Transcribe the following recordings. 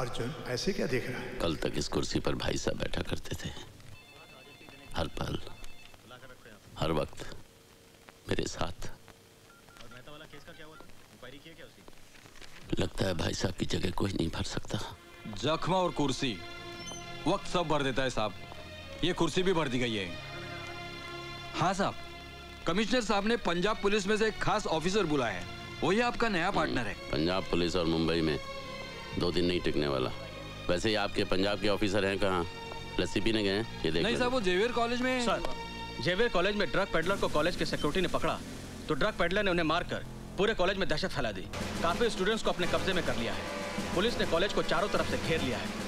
अर्जुन ऐसे क्या देख रहा है? कल तक इस कुर्सी पर भाई साहब बैठा करते थे, हर पल हर वक्त मेरे साथ। और मेहता वाला केस का क्या हुआ? इंक्वायरी की है क्या उसकी? लगता है भाई साहब की जगह कोई नहीं भर सकता। जख्म और कुर्सी वक्त सब भर देता है साहब, ये कुर्सी भी भर दी गई है। हाँ साहब, कमिश्नर साहब ने पंजाब पुलिस में से एक खास ऑफिसर बुलाया है, वही आपका नया पार्टनर है। पंजाब पुलिस और मुंबई में 2 दिन नहीं टिकने वाला। वैसे ही आपके पंजाब के ऑफिसर हैं कहाँ? लस्सी पीने गए हैं? ये नहीं साहब, वो जेवियर कॉलेज में। सर, जेवियर कॉलेज में ड्रग पेडलर को कॉलेज के सिक्योरिटी ने पकड़ा तो ड्रग पेडलर ने उन्हें मारकर पूरे कॉलेज में दहशत फैला दी। काफी स्टूडेंट्स को अपने कब्जे में कर लिया है। पुलिस ने कॉलेज को चारों तरफ से घेर लिया है।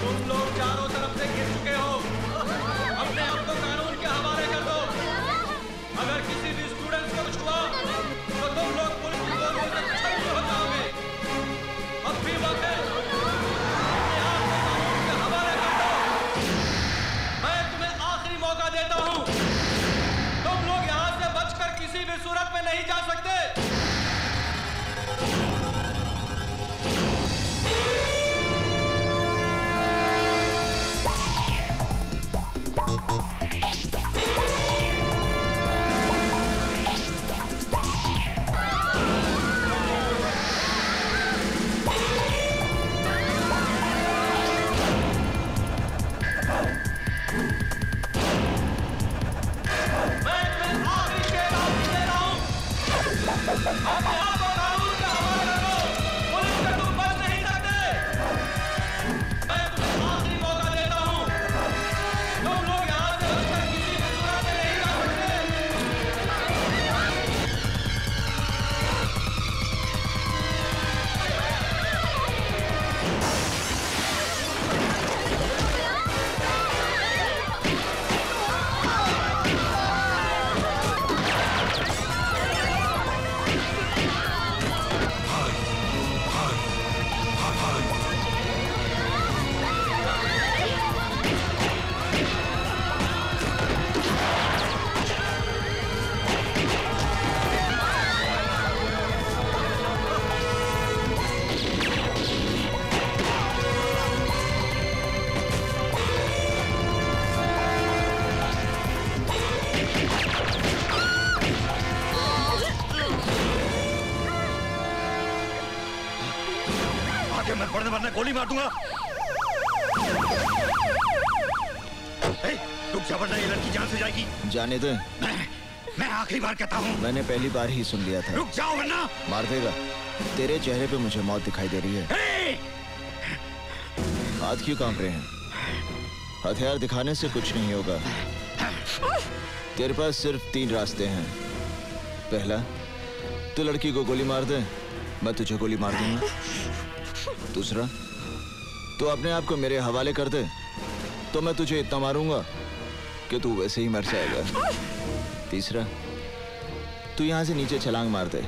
तुम लोग चारों तरफ से घिर चुके हो, अपने आप को कानून के हवाले कर दो। अगर किसी भी स्टूडेंट को कुछ हुआ तो तुम लोग पुलिस को हटाओगे। अब भी वक्त है, अपने आप को कानून के हवाले कर दो। मैं तुम्हें आखिरी मौका देता हूँ, तुम लोग यहाँ से बचकर किसी भी सूरत में नहीं जा सकते। गोली मार दूंगा। तुम जबरदस्ती ये लड़की जान से जाएगी। जाने दे। मैं आखिरी बार कहता हूँ। मैंने पहली बार ही सुन लिया था। रुक जाओ वरना मार देगा। तेरे चेहरे पे मुझे मौत दिखाई दे रही है। हाथ क्यों कांप रहे हैं? हथियार दिखाने से कुछ नहीं होगा। तेरे पास सिर्फ 3 रास्ते हैं। पहला, तू लड़की को गोली मार दे, मैं तुझे गोली मार दूंगा। दूसरा, तू अपने आप को मेरे हवाले कर दे तो मैं तुझे इतना मारूंगा कि तू वैसे ही मर जाएगा। तीसरा, तू यहाँ से नीचे छलांग मार दे,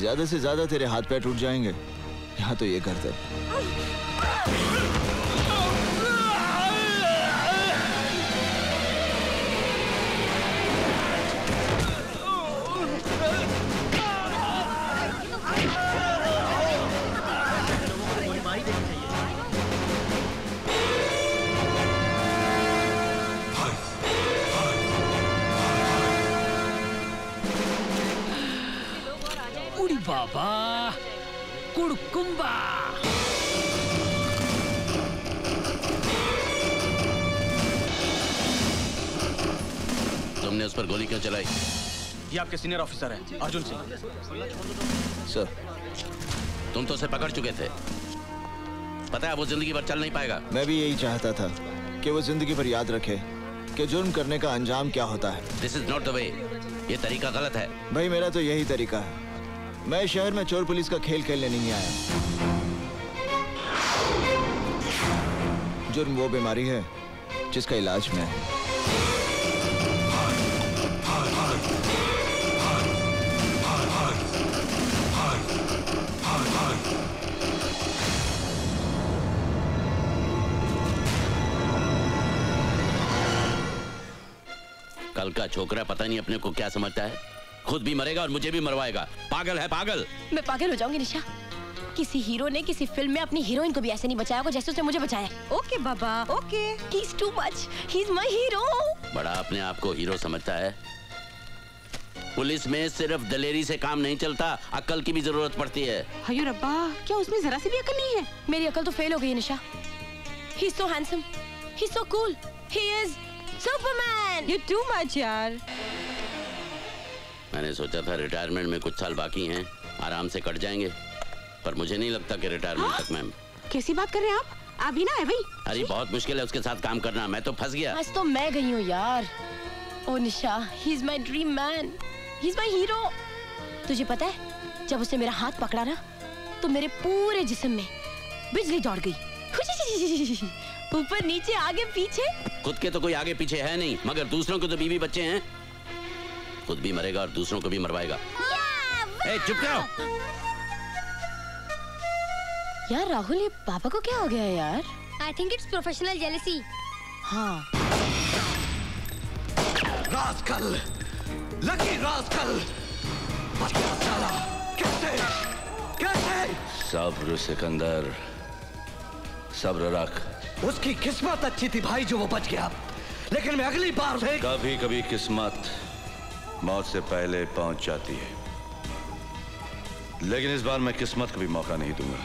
ज्यादा से ज्यादा तेरे हाथ पैर टूट जाएंगे। यहाँ तो ये कर दे। बाबा कुड़कुंबा तुमने उस पर गोली क्यों चलाई? ये आपके सीनियर ऑफिसर हैं, अर्जुन सिंह। सर, तुम तो उसे पकड़ चुके थे, पता है वो जिंदगी भर चल नहीं पाएगा। मैं भी यही चाहता था कि वो जिंदगी भर याद रखे कि जुर्म करने का अंजाम क्या होता है। This is not the way, ये तरीका गलत है। भाई मेरा तो यही तरीका है। मैं शहर में चोर पुलिस का खेल खेलने नहीं आया। जुर्म वो बीमारी है जिसका इलाज मैं है। कल का छोकरा पता नहीं अपने को क्या समझता है। खुद भी मरेगा और मुझे भी मरवाएगा। पागल है पागल। मैं पागल हो जाऊंगी निशा। किसी हीरो ने किसी फिल्म में अपनी हीरोइन को भी ऐसे नहीं बचाया होगा जैसे उसने मुझे बचाया। ओके बाबा okay. He is too much, he is my hero. बड़ा अपने आप को हीरो समझता है। पुलिस में सिर्फ दलेरी से काम नहीं चलता, अक्ल की भी जरूरत पड़ती है। अयो रब्बा, क्या उसमें जरा सी भी अक्ल नहीं है? मेरी अक्ल तो फेल हो गई है निशा। He is so handsome, he is so cool, he is Superman. You too much यार। मैंने सोचा था रिटायरमेंट में कुछ साल बाकी हैं, आराम से कट जाएंगे, पर मुझे नहीं लगता कि रिटायरमेंट तक। मैम कैसी बात कर रहे हैं आप भी ना है भाई। अरे बहुत मुश्किल है उसके साथ काम करना, मैं तो फंस गया। आज तो मैं गई हूँ यार। ओ निशा, he is my dream man. He's my hero. तुझे पता है जब उसने मेरा हाथ पकड़ा ना तो मेरे पूरे जिस्म में बिजली दौड़ गई, ऊपर नीचे आगे पीछे। खुद के तो कोई आगे पीछे है नहीं, मगर दूसरों के तो बीवी बच्चे हैं। खुद भी मरेगा और दूसरों को भी मरवाएगा। ए चुप रहो। यार राहुल, ये पापा को क्या हो गया है यार? I think it's professional jealousy. हाँ रास्कल, लकी रास्कल, कैसे कैसे? सब्र सिकंदर, सब्र रख। उसकी किस्मत अच्छी थी भाई जो वो बच गया, लेकिन मैं अगली बार से। कभी कभी किस्मत मौत से पहले पहुंच जाती है, लेकिन इस बार मैं किस्मत को भी मौका नहीं दूंगा।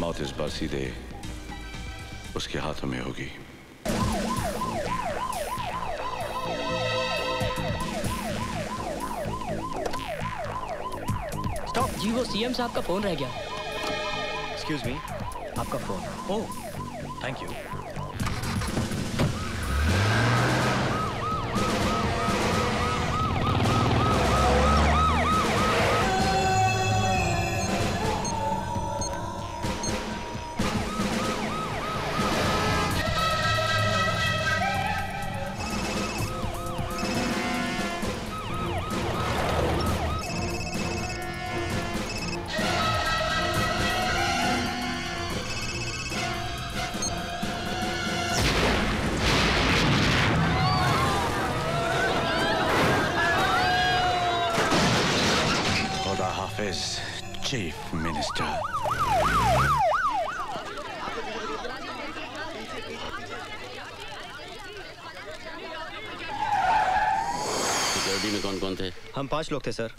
मौत इस बार सीधे उसके हाथों में होगी। जी वो सीएम साहब का फोन रह गया। एक्सक्यूज मी, आपका phone. Oh thank you. Chief minister security में कौन कौन थे? हम 5 लोग थे सर,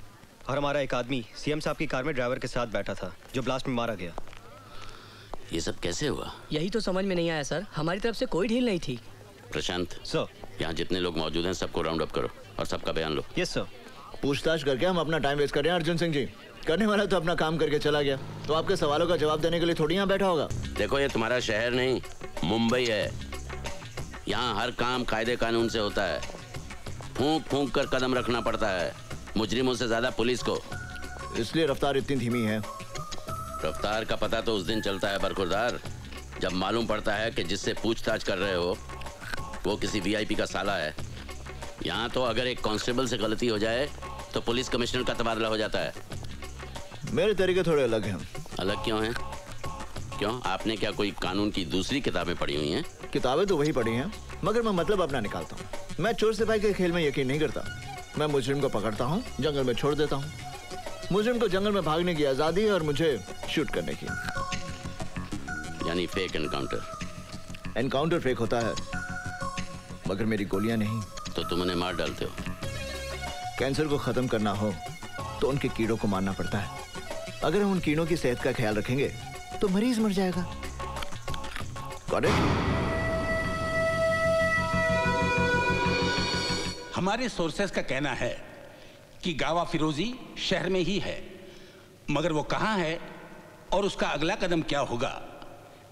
और हमारा एक आदमी सीएम साहब की कार में ड्राइवर के साथ बैठा था जो ब्लास्ट में मारा गया। ये सब कैसे हुआ? यही तो समझ में नहीं आया सर, हमारी तरफ से कोई ढील नहीं थी। प्रशांत सर, यहाँ जितने लोग मौजूद हैं सबको राउंड अप करो और सबका बयान लो। Yes sir. पूछताछ करके हम अपना टाइम वेस्ट कर रहे हैं अर्जुन सिंह जी। करने वाला तो अपना काम करके चला गया, तो आपके सवालों का जवाब देने के लिए थोड़ी यहाँ बैठा होगा। देखो ये तुम्हारा शहर नहीं मुंबई है, यहाँ हर काम कायदे कानून से होता है। फूंक फूंक कर कदम रखना पड़ता है, मुजरिमों से ज्यादा पुलिस को। इसलिए रफ्तार इतनी धीमी है। रफ्तार का पता तो उस दिन चलता है बरखुरदार जब मालूम पड़ता है कि जिससे पूछताछ कर रहे हो वो किसी VIP का साला है। यहाँ तो अगर एक कांस्टेबल से गलती हो जाए तो पुलिस कमिश्नर का तबादला हो जाता है। मेरे तरीके थोड़े अलग हैं। अलग क्यों हैं? क्यों, आपने क्या कोई कानून की दूसरी किताबें पढ़ी हुई हैं? किताबें तो वही पढ़ी हैं, मगर मैं मतलब अपना निकालता हूँ। मैं चोर सिपाही के खेल में यकीन नहीं करता। मैं मुजरिम को पकड़ता हूँ, जंगल में छोड़ देता हूँ। मुजरिम को जंगल में भागने की आज़ादी है और मुझे शूट करने की। यानी फेक एनकाउंटर। एनकाउंटर फेक होता है, मगर मेरी गोलियाँ नहीं। तो तुम उन्हें मार डालते हो। कैंसर को ख़त्म करना हो तो उनके कीड़ों को मारना पड़ता है। अगर हम उन कीड़ों की सेहत का ख्याल रखेंगे तो मरीज मर जाएगा। Got it? हमारे सोर्सेस का कहना है कि गावा फिरोजी शहर में ही है, मगर वो कहाँ है और उसका अगला कदम क्या होगा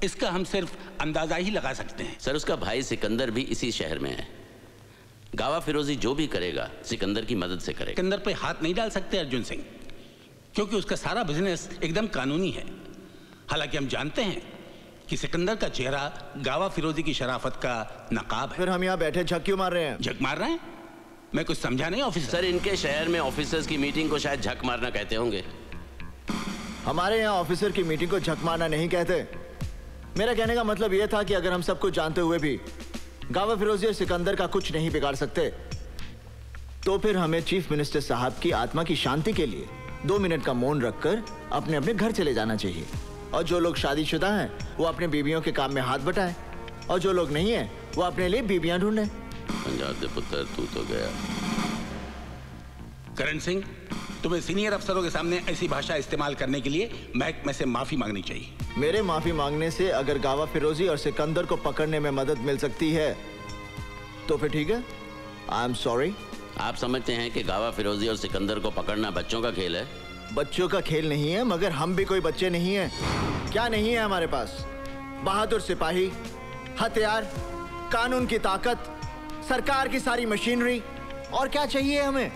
इसका हम सिर्फ अंदाजा ही लगा सकते हैं। सर उसका भाई सिकंदर भी इसी शहर में है। गावा फिरोजी जो भी करेगा सिकंदर की मदद से करेगा। सिकंदर पे हाथ नहीं डाल सकते अर्जुन सिंह, क्योंकि उसका सारा बिजनेस एकदम कानूनी है। हालांकि हम जानते हैं कि सिकंदर का चेहरा गावा फिरोजी की शराफत का नकाब है। फिर हम यहाँ बैठे झक क्यों मार रहे हैं? झक मार रहे हैं? मैं कुछ समझा नहीं ऑफिसर। सर इनके शहर में ऑफिसर्स की मीटिंग को शायद झक मारना कहते होंगे। हमारे यहाँ ऑफिसर की मीटिंग को झक मारना नहीं कहते। मेरा कहने का मतलब यह था कि अगर हम सबको जानते हुए भी गावा फिरोजी और सिकंदर का कुछ नहीं बिगाड़ सकते तो फिर हमें चीफ मिनिस्टर साहब की आत्मा की शांति के लिए 2 मिनट का मौन रखकर अपने अपने घर चले जाना चाहिए। और जो लोग शादीशुदा हैं वो अपने बीवियों के काम में हाथ बटाएं, और जो लोग नहीं हैं वो अपने लिए बीवियां ढूंढें। पंजाब दे पुत्र, तू तो गया। करण सिंह, तुम्हें सीनियर अफसरों के सामने ऐसी भाषा इस्तेमाल करने के लिए महकमे से माफी मांगनी चाहिए। मेरे माफी मांगने से अगर गावा फिरोजी और सिकंदर को पकड़ने में मदद मिल सकती है तो फिर ठीक है। I am sorry. आप समझते हैं कि गावा फिरोजी और सिकंदर को पकड़ना बच्चों का खेल है? बच्चों का खेल नहीं है, मगर हम भी कोई बच्चे नहीं हैं। क्या नहीं है हमारे पास? बहादुर सिपाही, हथियार, कानून की ताकत, सरकार की सारी मशीनरी, और क्या चाहिए हमें?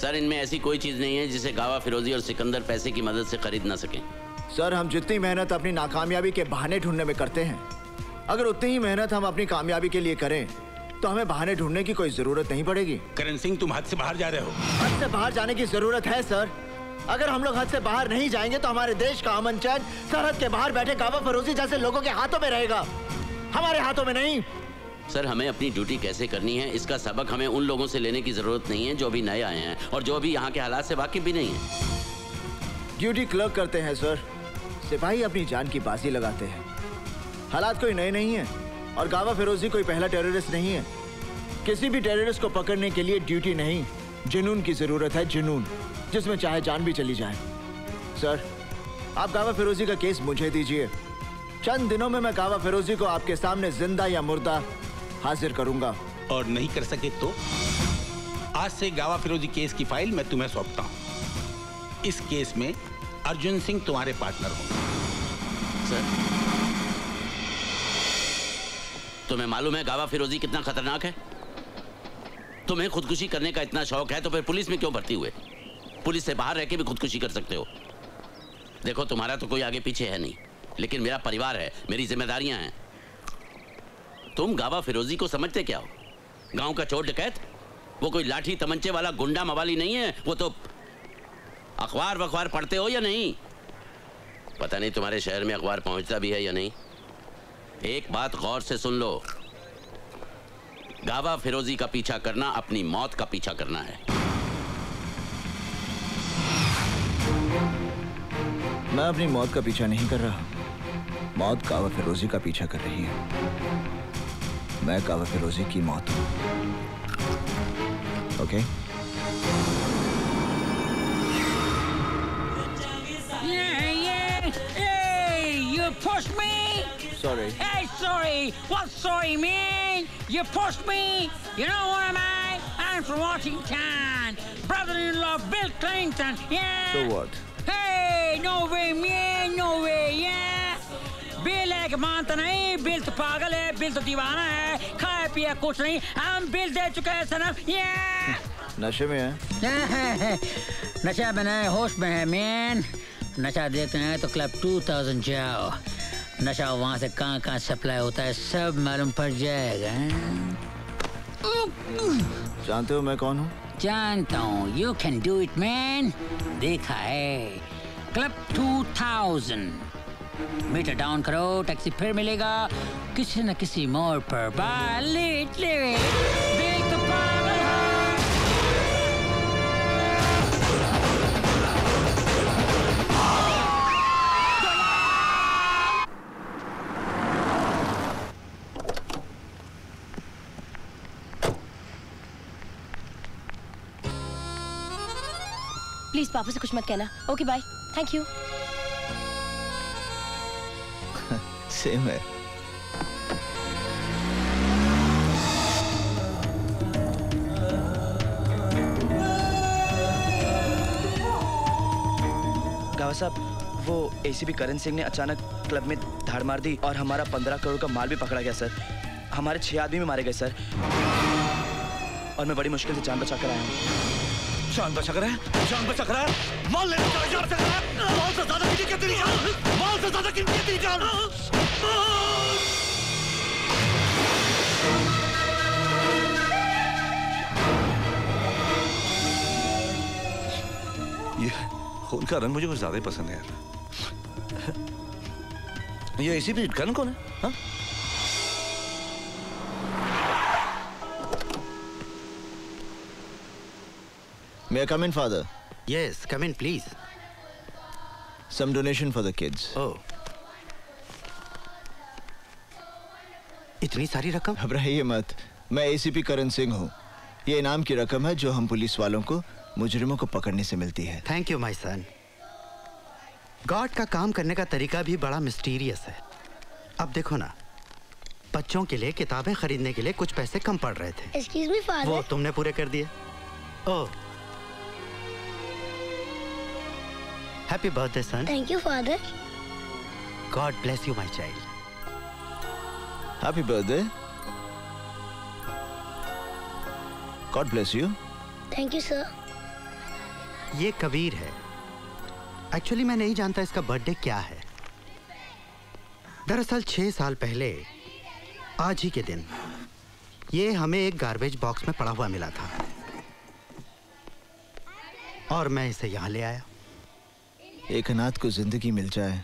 सर, इनमें ऐसी कोई चीज़ नहीं है जिसे गावा फिरोजी और सिकंदर पैसे की मदद से खरीद ना सकें। सर, हम जितनी मेहनत अपनी नाकामयाबी के बहाने ढूंढने में करते हैं, अगर उतनी ही मेहनत हम अपनी कामयाबी के लिए करें तो हमें बहाने ढूंढने की कोई जरूरत नहीं पड़ेगी। करण सिंह, तुम हद से बाहर जा रहे हो। हद से बाहर जाने की जरूरत है सर। अगर हम लोग हद से बाहर नहीं जाएंगे तो हमारे देश का अमन चैन सरहद के बाहर बैठे गावा फिरोजी जैसे लोगों के हाथों में रहेगा, हमारे हाथों में नहीं। सर, हमें अपनी ड्यूटी कैसे करनी है इसका सबक हमें उन लोगों से लेने की जरूरत नहीं है जो अभी नए आए हैं और जो अभी यहाँ के हालात से वाकिफ भी नहीं है। ड्यूटी क्लर्क करते हैं सर। सिपाही अपनी जान की बाजी लगाते हैं। हालात कोई नए नहीं है और गावा फिरोजी कोई पहला टेररिस्ट नहीं है। किसी भी टेररिस्ट को पकड़ने के लिए ड्यूटी नहीं, जुनून की जरूरत है। जुनून जिसमें चाहे जान भी चली जाए। सर, आप गावा फिरोजी का केस मुझे दीजिए। चंद दिनों में मैं गावा फिरोजी को आपके सामने जिंदा या मुर्दा हाजिर करूंगा। और नहीं कर सके तो आज से गावा फिरोजी केस की फाइल मैं तुम्हें सौंपता हूँ। इस केस में अर्जुन सिंह तुम्हारे पार्टनर होंगे। सर, तुम्हें मालूम है गावा फिरोजी कितना खतरनाक है? तुम्हें खुदकुशी करने का इतना शौक है तो फिर पुलिस में क्यों भर्ती हुए? पुलिस से बाहर रह के भी खुदकुशी कर सकते हो। देखो, तुम्हारा तो कोई आगे पीछे है नहीं, लेकिन मेरा परिवार है, मेरी जिम्मेदारियां हैं। तुम गावा फिरोजी को समझते क्या हो? गांव का चोर डकैत? वो कोई लाठी तमंचे वाला गुंडा मवाली नहीं है। वो तो अखबार वखबार पढ़ते हो या नहीं? पता नहीं तुम्हारे शहर में अखबार पहुंचता भी है या नहीं। एक बात गौर से सुन लो, गावा फिरोजी का पीछा करना अपनी मौत का पीछा करना है। मैं अपनी मौत का पीछा नहीं कर रहा, मौत गावा फिरोजी का पीछा कर रही है। मैं गावा फिरोजी की मौत हूं। Okay? You pushed me. Sorry. Hey, sorry. What sorry, man? You pushed me. You know what am I? I'm from Washington. Brother-in-law Bill Clinton. Yeah. So what? Hey, no way, man. No way. Yeah. Bill ek manta nahi. Bill to pagal hai. Bill to diwana hai. Khaya piya kuch nahi. I'm Bill de chuka hai sana. Yeah. नशे में है। नशा बनाए होश में है man. नशा देखते हैं तो क्लब 2000 जाओ। नशा वहाँ से कहाँ कहाँ सप्लाई होता है सब मालूम पड़ जाएगा। जानते हो मैं कौन हूँ? जानता हूँ। You can do it man. देखा है। क्लब 2000 मीटर डाउन करो, टैक्सी फिर मिलेगा किसी न किसी मोड़ पर। लेट ले प्लीज, पापा से कुछ मत कहना। Okay bye, thank you. Same है। गावा साहब, वो एसीपी करण सिंह ने अचानक क्लब में धाड़ मार दी और हमारा 15 करोड़ का माल भी पकड़ा गया सर। हमारे 6 आदमी भी मारे गए सर, और मैं बड़ी मुश्किल से जान बचा कर आया हूँ। जान बचा कर है, जान बचा कर है, माल लेने जान बचा कर है, माल से ज़्यादा किसी के तेरी जान, माल से ज़्यादा किसी के तेरी जान। ये खून का रंग मुझे कुछ ज़्यादा ही पसंद है यार। ये इसी बीच करण कौन है? हाँ? May I come in, father? Yes, come in, please. Some donation for the kids. Oh. इतनी सारी रकम? घबराइए मत, मैं ACP करण सिंह हूँ। ये इनाम की रकम है जो हम पुलिस वालों को मुजरिमों को पकड़ने से मिलती है। Thank you my son. God का काम करने का तरीका भी बड़ा मिस्टीरियस है। अब देखो ना, बच्चों के लिए किताबें खरीदने के लिए कुछ पैसे कम पड़ रहे थे। Excuse me father. वो तुमने पूरे कर दिए। Oh, happy birthday son. Thank you father. God bless you my child. Happy birthday. God bless you. Thank you sir. ये कबीर है। एक्चुअली मैं नहीं जानता इसका बर्थडे क्या है। दरअसल 6 साल पहले आज ही के दिन ये हमें एक गार्बेज बॉक्स में पड़ा हुआ मिला था और मैं इसे यहाँ ले आया। एक अनाथ को जिंदगी मिल जाए,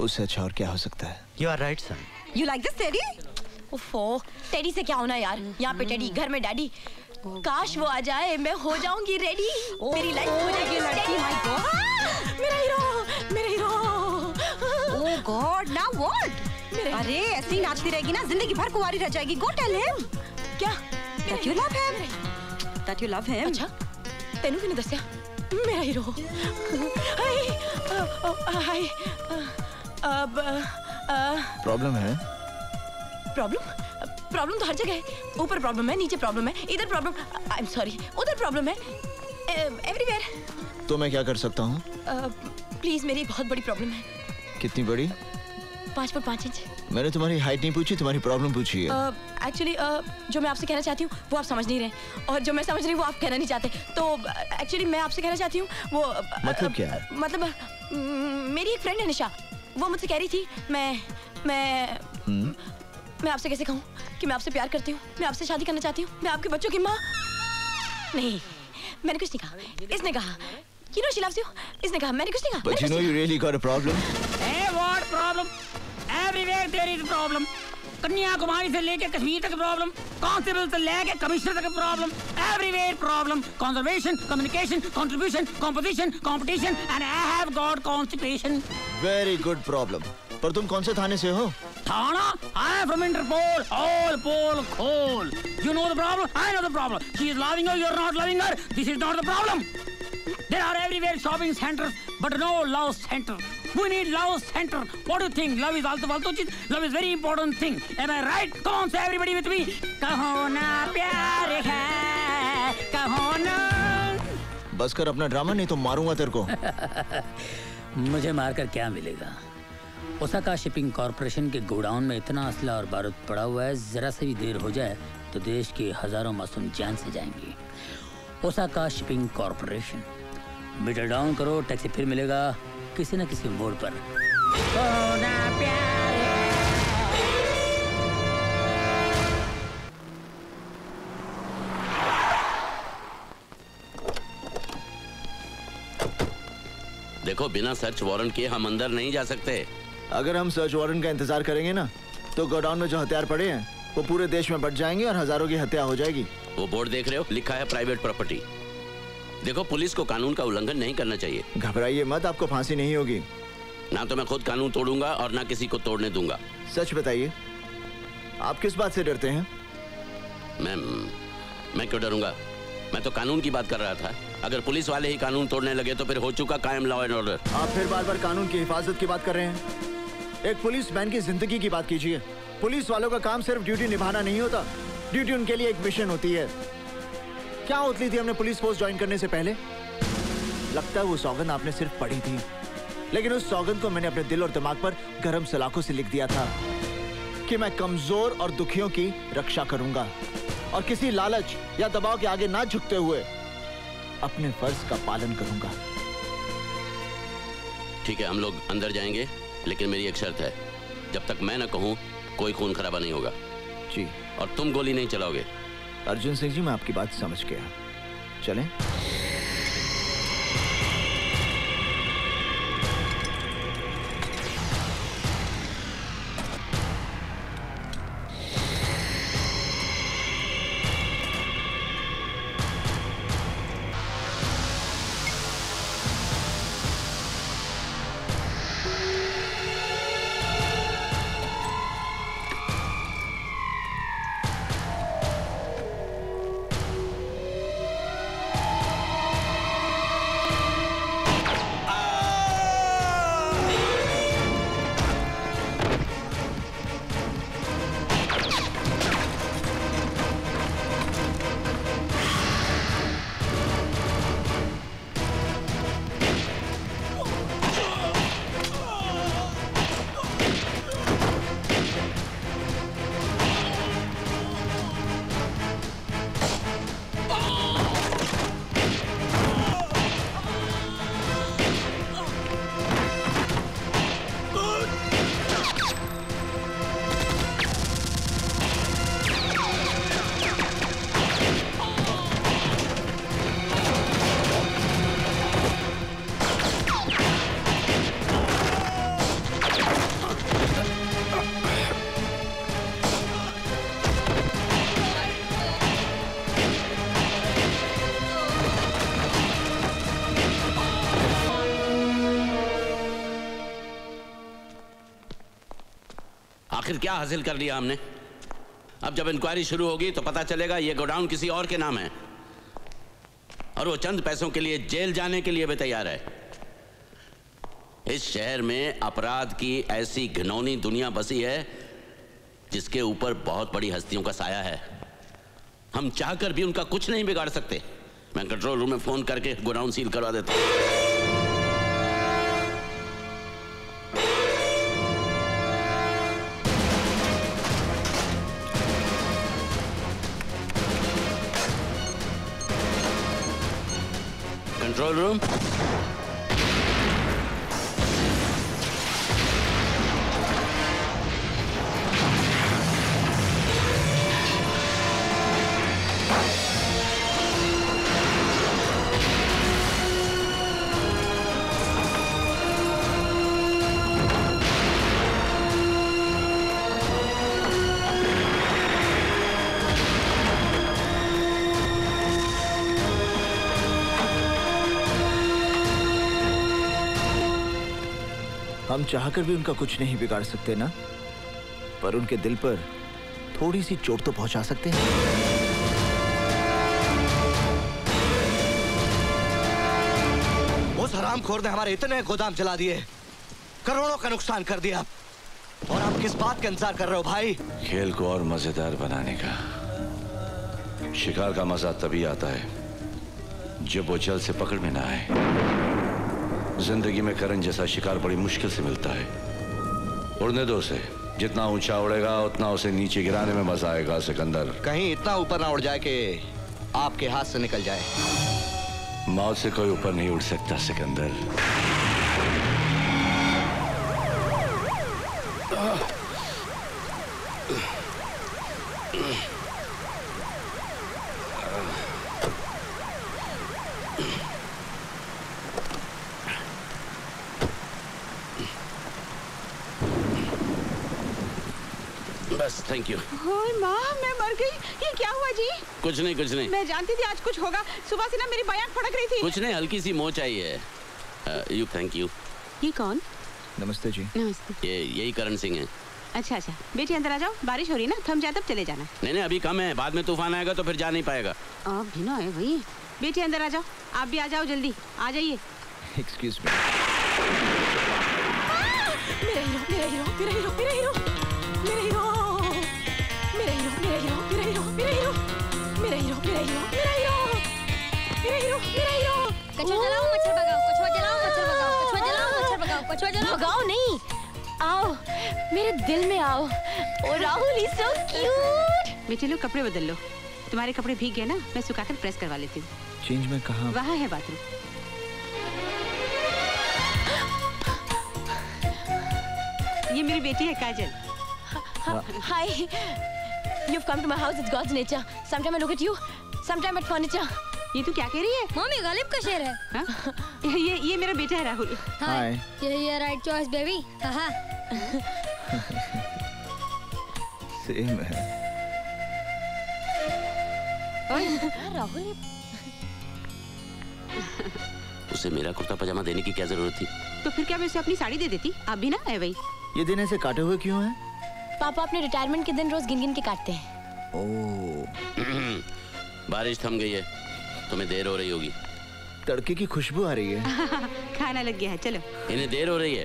उससे अच्छा और क्या हो सकता है? You are right son. You like this Teddy? ओफो, टेडी से क्या होना यार? यहाँ पे टेडी, घर में डैडी। काश वो आ जाए, मैं हो जाऊंगी रेडी। मेरी लाइफ हो जाएगी लड़की। माय गॉड, मेरा हीरो, मेरा hero. Oh God, now what? अरे ऐसी नाचती रहेगी ना जिंदगी भर कुंवारी रह जाएगी। Go tell him. क्या? That you love him. That you love him. अच्छा, तेनू किसने दस्या? मेरा हीरो। हाय, अब प्रॉब्लम है। प्रॉब्लम? प्रॉब्लम तो हर जगह है। ऊपर प्रॉब्लम है, नीचे प्रॉब्लम है, इधर प्रॉब्लम, आई एम सॉरी, उधर प्रॉब्लम है, एवरीवेयर। तो मैं क्या कर सकता हूँ? प्लीज, मेरी बहुत बड़ी प्रॉब्लम है। कितनी बड़ी? 5 फुट 5 इंच। मैंने तुम्हारी हाइट नहीं पूछी, तुम्हारी प्रॉब्लम पूछी है। एक्चुअली जो मैं आपसे कहना चाहती हूँ वो आप समझ नहीं रहे, और जो मैं समझ रही हूँ वो आप कहना नहीं चाहते। तो एक्चुअली मैं आपसे कहना चाहती हूँ वो मतलब क्या है? मतलब मेरी एक फ्रेंड है निशा, वो मुझसे कह रही थी मैं आपसे कैसे कहूँ कि मैं आपसे प्यार करती हूँ, मैं आपसे शादी करना चाहती हूँ, मैं आपके बच्चों की माँ। नहीं, मैंने कुछ नहीं कहा। इसने कहा कि नो शी लव्स यू। इसने कहा, मैंने कुछ नहीं कहा। But you know you really got a problem. Eh what problem? Everywhere there is problem. Kanyakumari से लेके कश्मीर तक प्रॉब्लम, कांस्टेबल से लेके कमिश्नर तक problem, everywhere problem. Conservation, communication, contribution, composition, competition and I have got constipation. Very good problem. पर तुम कौन से थाने से हो? थाना? I am from Interpol. All pole coal. You know the problem. I know the problem. She is loving her. You are not loving her. This is not the problem. There are everywhere shopping centers, but no love center. We need love center. What do you think? Love is also valto cheez. Love is very important thing. Am I right? Come on, say everybody with me. Kaho na pyar hai, kaho na. बस कर अपना drama, नहीं तो मारूंगा तेरे को। मुझे मारकर क्या मिलेगा? ओसाका शिपिंग कॉरपोरेशन के गोडाउन में इतना असला और बारूद पड़ा हुआ है, ज़रा से भी देर हो जाए तो देश के हज़ारों मासूम जान से जाएंगी। Osaka shipping corporation, meter down करो, टैक्सी फिर मिलेगा किसी न किसी मोड़ पर। देखो, बिना सर्च वारंट के हम अंदर नहीं जा सकते। अगर हम सर्च वारंट का इंतजार करेंगे ना, तो गोडाउन में जो हथियार पड़े हैं वो पूरे देश में बट जाएंगे और हजारों की हत्या हो जाएगी। वो बोर्ड देख रहे हो, लिखा है प्राइवेट प्रॉपर्टी। देखो, पुलिस को कानून का उल्लंघन नहीं करना चाहिए। घबराइए मत, आपको फांसी नहीं होगी। ना तो मैं खुद कानून तोड़ूंगा और ना किसी को तोड़ने दूंगा। सच बताइए, आप किस बात से डरते हैं? मैं क्यों डरूंगा? मैं तो कानून की बात कर रहा था। अगर पुलिस वाले ही कानून तोड़ने लगे तो फिर हो चुका कायम लॉ एंड ऑर्डर। आप फिर बार बार कानून की हिफाजत की बात कर रहे हैं। एक पुलिसमैन की जिंदगी की बात कीजिए। पुलिस वालों का काम सिर्फ ड्यूटी निभाना नहीं होता, ड्यूटी उनके लिए एक मिशन होती है। क्या उतली थी हमने पुलिस फोर्स ज्वाइन करने से पहले? लगता है वो सौगंध आपने सिर्फ पढ़ी थी, लेकिन उस सौगंध को मैंने अपने दिल और दिमाग पर गर्म सलाखों से लिख दिया था कि मैं कमजोर और दुखियों की रक्षा करूंगा और किसी लालच या दबाव के आगे ना झुकते हुए अपने फर्ज का पालन करूंगा। ठीक है, हम लोग अंदर जाएंगे, लेकिन मेरी एक शर्त है, जब तक मैं न कहूं कोई खून खराबा नहीं होगा। जी। और तुम गोली नहीं चलाओगे। अर्जुन सिंह जी, मैं आपकी बात समझ गया। चलें। आखिर क्या हासिल कर लिया हमने? अब जब इंक्वायरी शुरू होगी तो पता चलेगा ये गोडाउन किसी और के नाम है और वो चंद पैसों के लिए जेल जाने के लिए भी तैयार है। इस शहर में अपराध की ऐसी घिनौनी दुनिया बसी है जिसके ऊपर बहुत बड़ी हस्तियों का साया है। हम चाहकर भी उनका कुछ नहीं बिगाड़ सकते। मैं कंट्रोल रूम में फोन करके गोडाउन सील करवा देता हूँ। कंट्रोल रूम, हम चाहकर भी उनका कुछ नहीं बिगाड़ सकते ना, पर उनके दिल पर थोड़ी सी चोट तो पहुंचा सकते हैं। उस हरामखोर ने हमारे इतने गोदाम जला दिए, करोड़ों का नुकसान कर दिया, और आप किस बात का इंतजार कर रहे हो भाई? खेल को और मजेदार बनाने का। शिकार का मजा तभी आता है जब वो जल से पकड़ में ना आए। जिंदगी में करंट जैसा शिकार बड़ी मुश्किल से मिलता है। उड़ने दो उसे, जितना ऊंचा उड़ेगा उतना उसे नीचे गिराने में मजा आएगा। सिकंदर कहीं इतना ऊपर ना उड़ जाए कि आपके हाथ से निकल जाए। मौत से कोई ऊपर नहीं उड़ सकता सिकंदर। Thank you. माँ, मैं मर गई। ये क्या हुआ जी? कुछ नहीं कुछ नहीं। मैं जानती थी आज कुछ होगा। सुबह से ना मेरी बायां फड़क रही थी। कुछ नहीं, हल्की सी मोच आई है। You thank you. ये कौन? नमस्ते जी। नमस्ते। यही करण सिंह है। अच्छा अच्छा बेटी अंदर आ जाओ, बारिश हो रही ना, थम जाए तब चले जाना। नहीं अभी कम है, बाद में तूफान आएगा तो फिर जा नहीं पाएगा। आप भी ना है वही। बेटी अंदर आ जाओ, आप भी आ जाओ, जल्दी आ जाइए। Excuse me. भगाओ नहीं, आओ मेरे दिल में आओ। Oh Rahul is so cute. बेटे लो कपड़े बदल लो, तुम्हारे कपड़े भीग गए ना, मैं सुखाकर प्रेस करवा लेती हूँ। चेंज में कहाँ? वहाँ है बाथरूम। ये मेरी बेटी है काजल। हाय, you've come to my house, it's God's nature. Sometimes I look at you, sometimes at furniture. ये तू क्या कह रही है? मम्मी गालिब का शेर है। ये मेरा बेटा है राहुल। हाय। ये राइट चॉइस बेबी। हाँ। सेम है। ओए राहुल, उसे मेरा कुर्ता पजामा देने की क्या जरूरत थी? तो फिर क्या मैं उसे अपनी साड़ी दे देती? आप भी ना है वही। ये दिन ऐसे काटे हुए क्यों हैं? पापा अपने रिटायरमेंट के दिन रोज गिन गिन के काटते हैं। ओह, बारिश थम गई है, तुम्हें देर हो रही होगी। तड़के की खुशबू आ रही है। खाना लग गया है, चलो। इन्हें देर हो रही है,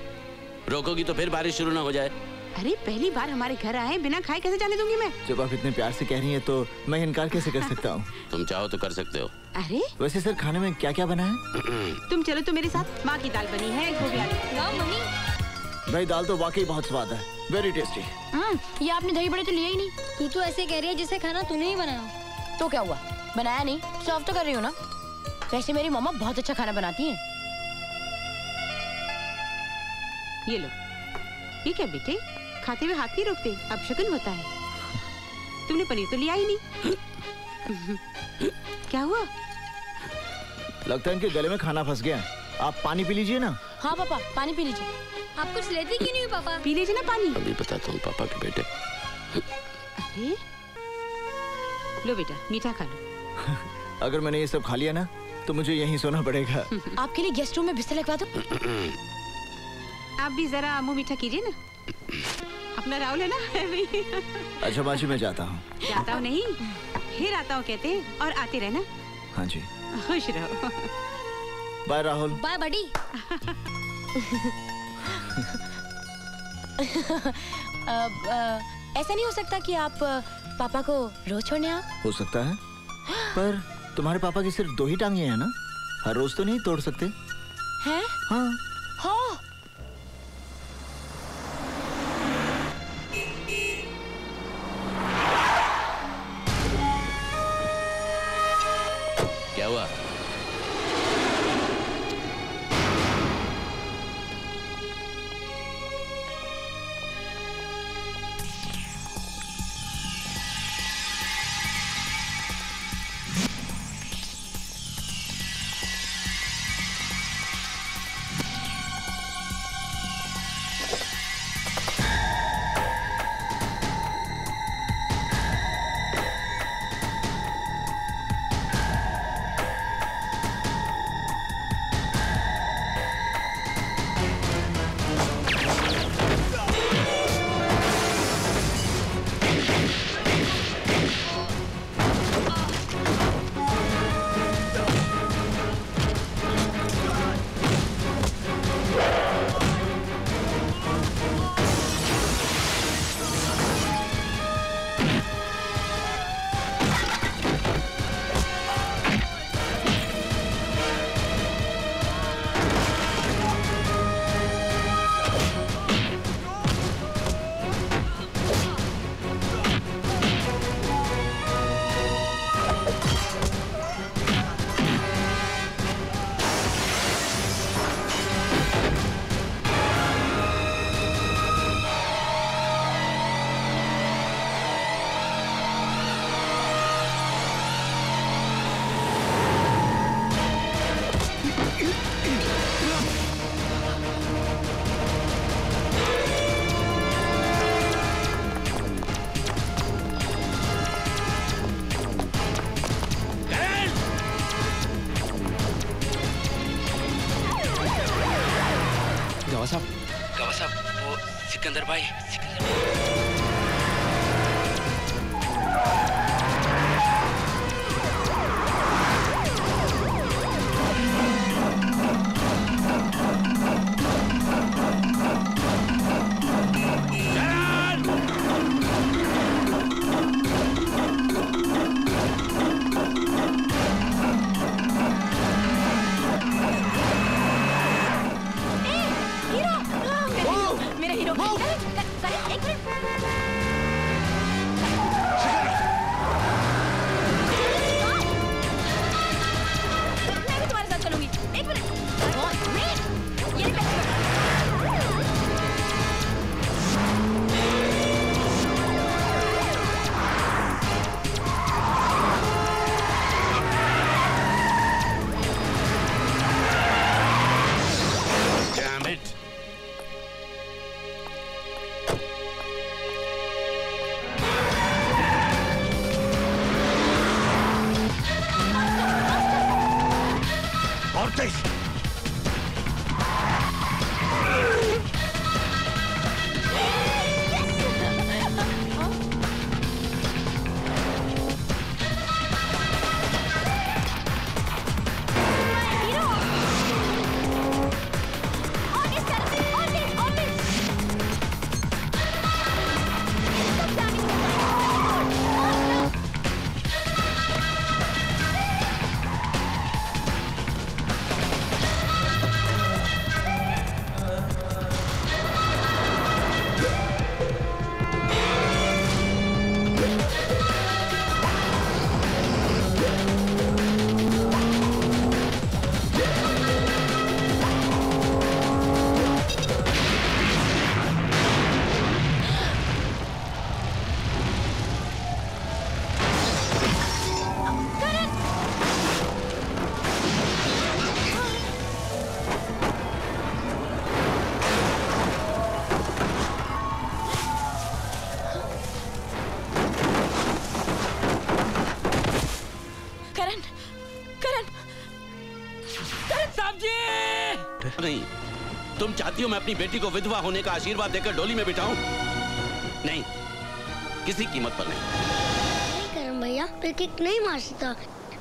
रोकोगी तो फिर बारिश शुरू ना हो जाए। अरे पहली बार हमारे घर आए, बिना खाए कैसे जाने दूंगी मैं? जब आप इतने प्यार से कह रही हैं तो मैं इनकार कैसे कर सकता हूँ? तुम चाहो तो कर सकते हो। अरे वैसे सर खाने में क्या क्या बना है? तुम चलो तो मेरे साथ, माँ की दाल बनी है। भाई दाल तो वाकई बहुत स्वाद है, वेरी टेस्टी। ये आपने दही बड़े तो लिया ही नहीं। तू तो ऐसे कह रही है जैसे खाना तूने ही बनाया। तो क्या हुआ, बनाया नहीं? सर्व तो कर रही हो ना। वैसे मेरी मम्मा बहुत अच्छा खाना बनाती हैं। ये लो। ये क्या बेटे, खाते हुए हाथ नहीं रोकते, अपशगुन होता है। तुमने पनीर तो लिया ही नहीं। क्या हुआ? लगता है इनके गले में खाना फंस गया। आप पानी पी लीजिए ना। हाँ पापा पानी पी लीजिए। आप कुछ लेते क्यों नहीं पापा? पी लीजिए ना पानी। अभी बताता हूँ पापा के बेटे। अरे लो बेटा मीठा खा लो। अगर मैंने ये सब खा लिया ना तो मुझे यहीं सोना पड़ेगा। आपके लिए गेस्ट रूम में बिस्तर लगवा दो। आप भी जरा मुंह मीठा कीजिए ना। अपना राहुल है ना। अच्छा बाजी मैं जाता हूँ। जाता हूँ नहीं, फिर आता हूँ कहते हैं, और आते रहना। हाँ जी, खुश रहो। बाय राहुल। Bye buddy. ऐसा नहीं हो सकता कि आप पापा को रोज छोड़ने आओ? हो सकता है, पर तुम्हारे पापा की सिर्फ दो ही टांगे हैं ना, हर रोज तो नहीं तोड़ सकते हैं। हाँ हो। क्या हुआ? नहीं, तुम चाहती हो मैं अपनी बेटी को विधवा होने का आशीर्वाद देकर डोली में बिठाऊं? नहीं, किसी कीमत पर नहीं। करम भैया, मैं किक नहीं मार सकता,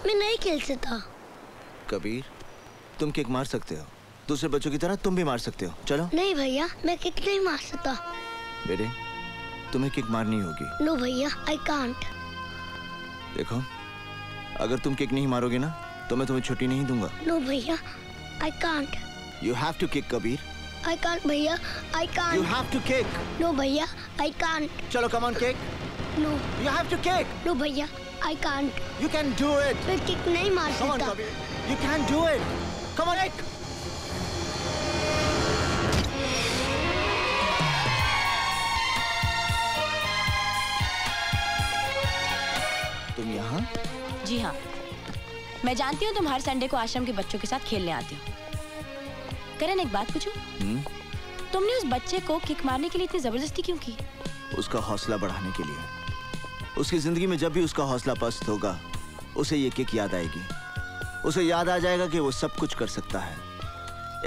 मैं नहीं खेल सकता। कबीर, तुम किक मार सकते हो, दूसरे बच्चों की तरह तुम भी मार सकते हो। चलो। नहीं भैया, मैं किक नहीं मार सकता। बेटे, तुम्हें किक मारनी होगी। नो भैया, आई कांट। देखो, अगर तुम किक नहीं मारोगे ना, तो मैं तुम्हें छुट्टी नहीं दूंगा। नो भैया, I can't. You have to kick Kabir. I can't भैया, I can't. You have to kick. No भैया, आई कांट। चलो come on kick. No. You have to kick. No भैया, I can't. You can do it. मैं kick नहीं मार सकता। Come on Kabir, you can do it. Come on kick. तुम यहाँ? जी हाँ, मैं जानती हूँ तुम हर संडे को आश्रम के बच्चों के साथ खेलने आती हो। करण, एक बात पूछूं? तुमने उस बच्चे को किक मारने के लिए इतनी जबरदस्ती क्यों की? उसका हौसला बढ़ाने के लिए। उसकी जिंदगी में जब भी उसका हौसला पस्त होगा, उसे ये किक याद आएगी। उसे याद आ जाएगा कि वो सब कुछ कर सकता है।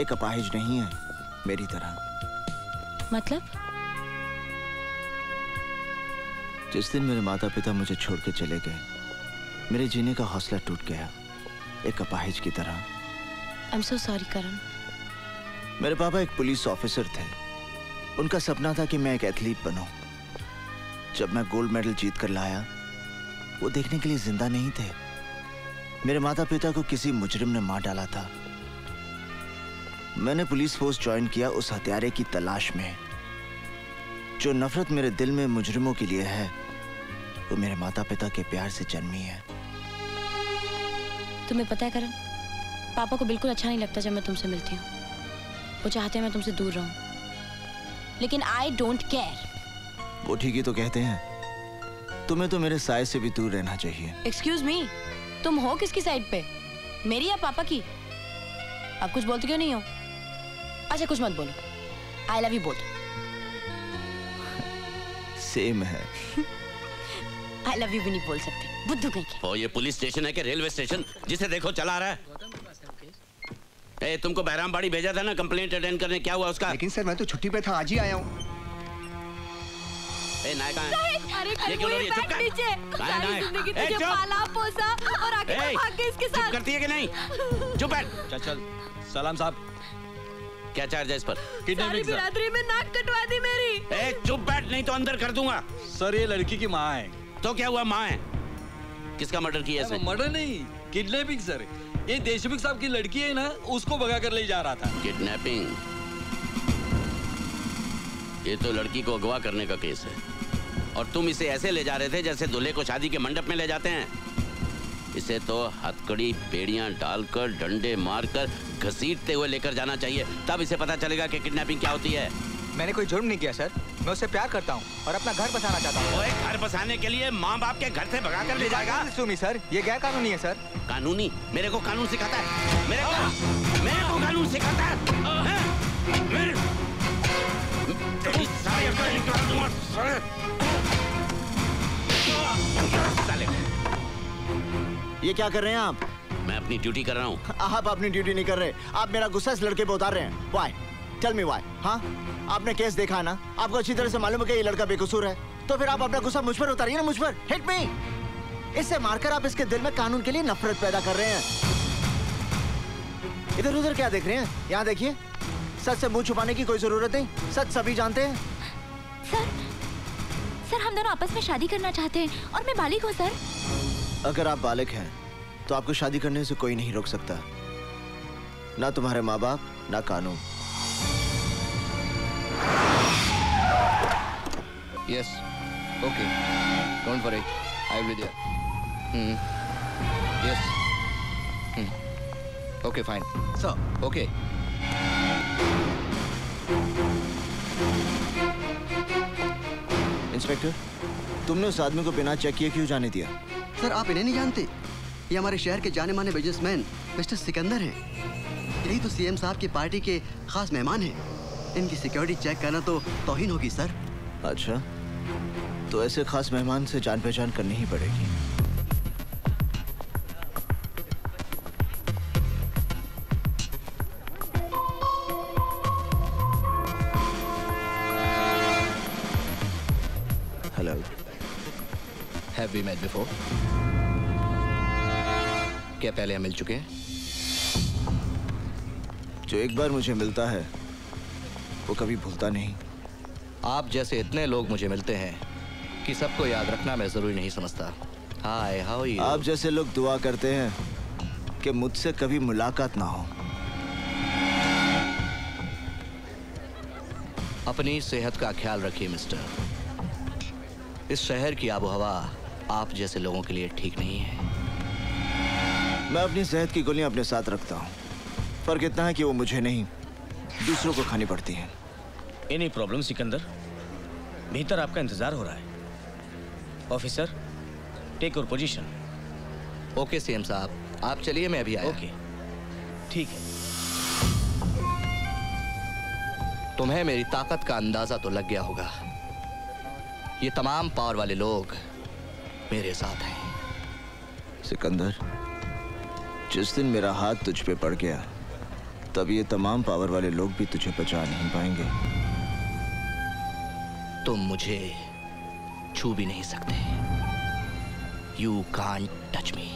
एक अपाहिज नहीं है मेरी तरह। मतलब? जिस दिन मेरे माता पिता मुझे छोड़ के चले गए, मेरे जीने का हौसला टूट गया, एक अपाहिज की तरह। I'm so sorry, करण। मेरे पापा एक पुलिस ऑफिसर थे। उनका सपना था कि मैं एक एथलीट बनूं। जब मैं गोल्ड मेडल जीत कर लाया, वो देखने के लिए जिंदा नहीं थे। मेरे माता पिता को किसी मुजरिम ने मार डाला था। मैंने पुलिस फोर्स ज्वाइन किया उस हत्यारे की तलाश में। जो नफरत मेरे दिल में मुजरिमों के लिए है, वो मेरे माता पिता के प्यार से जन्मी है। तुम्हें पता है करण, पापा को बिल्कुल अच्छा नहीं लगता जब मैं तुमसे मिलती हूँ। वो चाहते हैं मैं तुमसे दूर रहूं, लेकिन I don't care। वो ठीक ही तो कहते हैं, तुम्हें तो मेरे साय से भी दूर रहना चाहिए। Excuse me, तुम हो किसकी साइड पे, मेरी या पापा की? आप कुछ बोलते क्यों नहीं हो? अच्छा कुछ मत बोलो। I love you both। Same है। I love you भी नहीं बोल सकते, बुद्धू कहीं के। ओ, ये पुलिस स्टेशन है कि रेलवे स्टेशन? जिसे देखो चला रहा है। ए, तुमको बहरामबाड़ी भेजा था ना कंप्लेंट अटेंड करने, क्या हुआ उसका? लेकिन सर मैं तो छुट्टी पे था, आज ही आया हूँ। सलाम साहब, क्या चार्ज है इस पर? बिरादरी में नाक कटवा दी मेरी। ए चुप बैठ, नहीं तो अंदर कर दूंगा। सर ये लड़की की माँ है। तो क्या हुआ, माँ है? किसका मर्डर किया? मर्डर नहीं, किडनैपिंग सर। ये देशमुख साहब की लड़की है ना, उसको भगा कर ले जा रहा था। किडनैपिंग? ये तो लड़की को अगवा करने का केस है। और तुम इसे ऐसे ले जा रहे थे जैसे दूल्हे को शादी के मंडप में ले जाते हैं। इसे तो हथकड़ी, बेड़ियां डालकर, डंडे मारकर, घसीटते हुए लेकर जाना चाहिए, तब इसे पता चलेगा कि किडनैपिंग क्या होती है। मैंने कोई जुर्म नहीं किया सर, मैं उससे प्यार करता हूँ और अपना घर बसाना चाहता हूँ। घर बसाने के लिए माँ बाप के घर से भगा कर ले जाएगा? सुमी सर, ये गैर कानूनी है सर। कानूनी? मेरे को कानून सिखाता है? मेरे को कानून सिखाता है? ये क्या कर रहे हैं आप? मैं अपनी ड्यूटी कर रहा हूँ। आप अपनी ड्यूटी नहीं कर रहे, आप मेरा गुस्सा इस लड़के पे उतार रहे हैं। वाई? Tell me why, हाँ? आपने केस देखा ना, आपको अच्छी तरह से मालूम है कि ये लड़का बेकसूर है, तो फिर आप अपना गुस्सा मुझ पर उतारिए ना, मुझ पर। Hit me! इससे मारकर आप इसके दिल में कानून के लिए नफरत पैदा कर रहे हैं। इधर उधर क्या देख रहे हैं? यहाँ देखिए, सच से मुंह छुपाने की कोई जरूरत नहीं, सच सभी जानते हैं। सर, हम दोनों आपस में शादी करना चाहते हैं और मैं बालिग हूँ सर। अगर आप बालिग हैं तो आपको शादी करने से कोई नहीं रोक सकता, ना तुम्हारे माँ बाप, ना कानून। Yes. Okay. Don't worry. I will be there. Yes. Okay, fine. Sir. Okay. Inspector, तुमने उस आदमी को बिना चेक किए क्यों जाने दिया? सर आप इन्हें नहीं जानते? ये हमारे शहर के जाने माने बिजनेसमैन मिस्टर सिकंदर हैं। यही तो सीएम साहब की पार्टी के खास मेहमान हैं। इनकी सिक्योरिटी चेक करना तो तौहीन होगी सर। अच्छा, तो ऐसे खास मेहमान से जान पहचान करनी ही पड़ेगी। we met before? क्या पहले हम मिल चुके हैं? जो एक बार मुझे मिलता है वो कभी भूलता नहीं। आप जैसे इतने लोग मुझे मिलते हैं कि सबको याद रखना मैं जरूरी नहीं समझता। Hi, how are you? आप जैसे लोग दुआ करते हैं कि मुझसे कभी मुलाकात ना हो। अपनी सेहत का ख्याल रखिए मिस्टर। इस शहर की आबोहवा आप जैसे लोगों के लिए ठीक नहीं है। मैं अपनी सेहत की गोलियां अपने साथ रखता हूं। फर्क इतना है कि वो मुझे नहीं दूसरों को खानी पड़ती हैं। Any problem Sikandar? भीतर आपका इंतजार हो रहा है। Officer, take your position. Okay CM साहब, आप चलिए, मैं अभी आया। ओके, ठीक है। तुम्हें मेरी ताकत का अंदाजा तो लग गया होगा। ये तमाम पावर वाले लोग मेरे साथ हैं। सिकंदर, जिस दिन मेरा हाथ तुझ पे पड़ गया तब ये तमाम पावर वाले लोग भी तुझे बचा नहीं पाएंगे। तुम मुझे छू भी नहीं सकते। You can't touch me.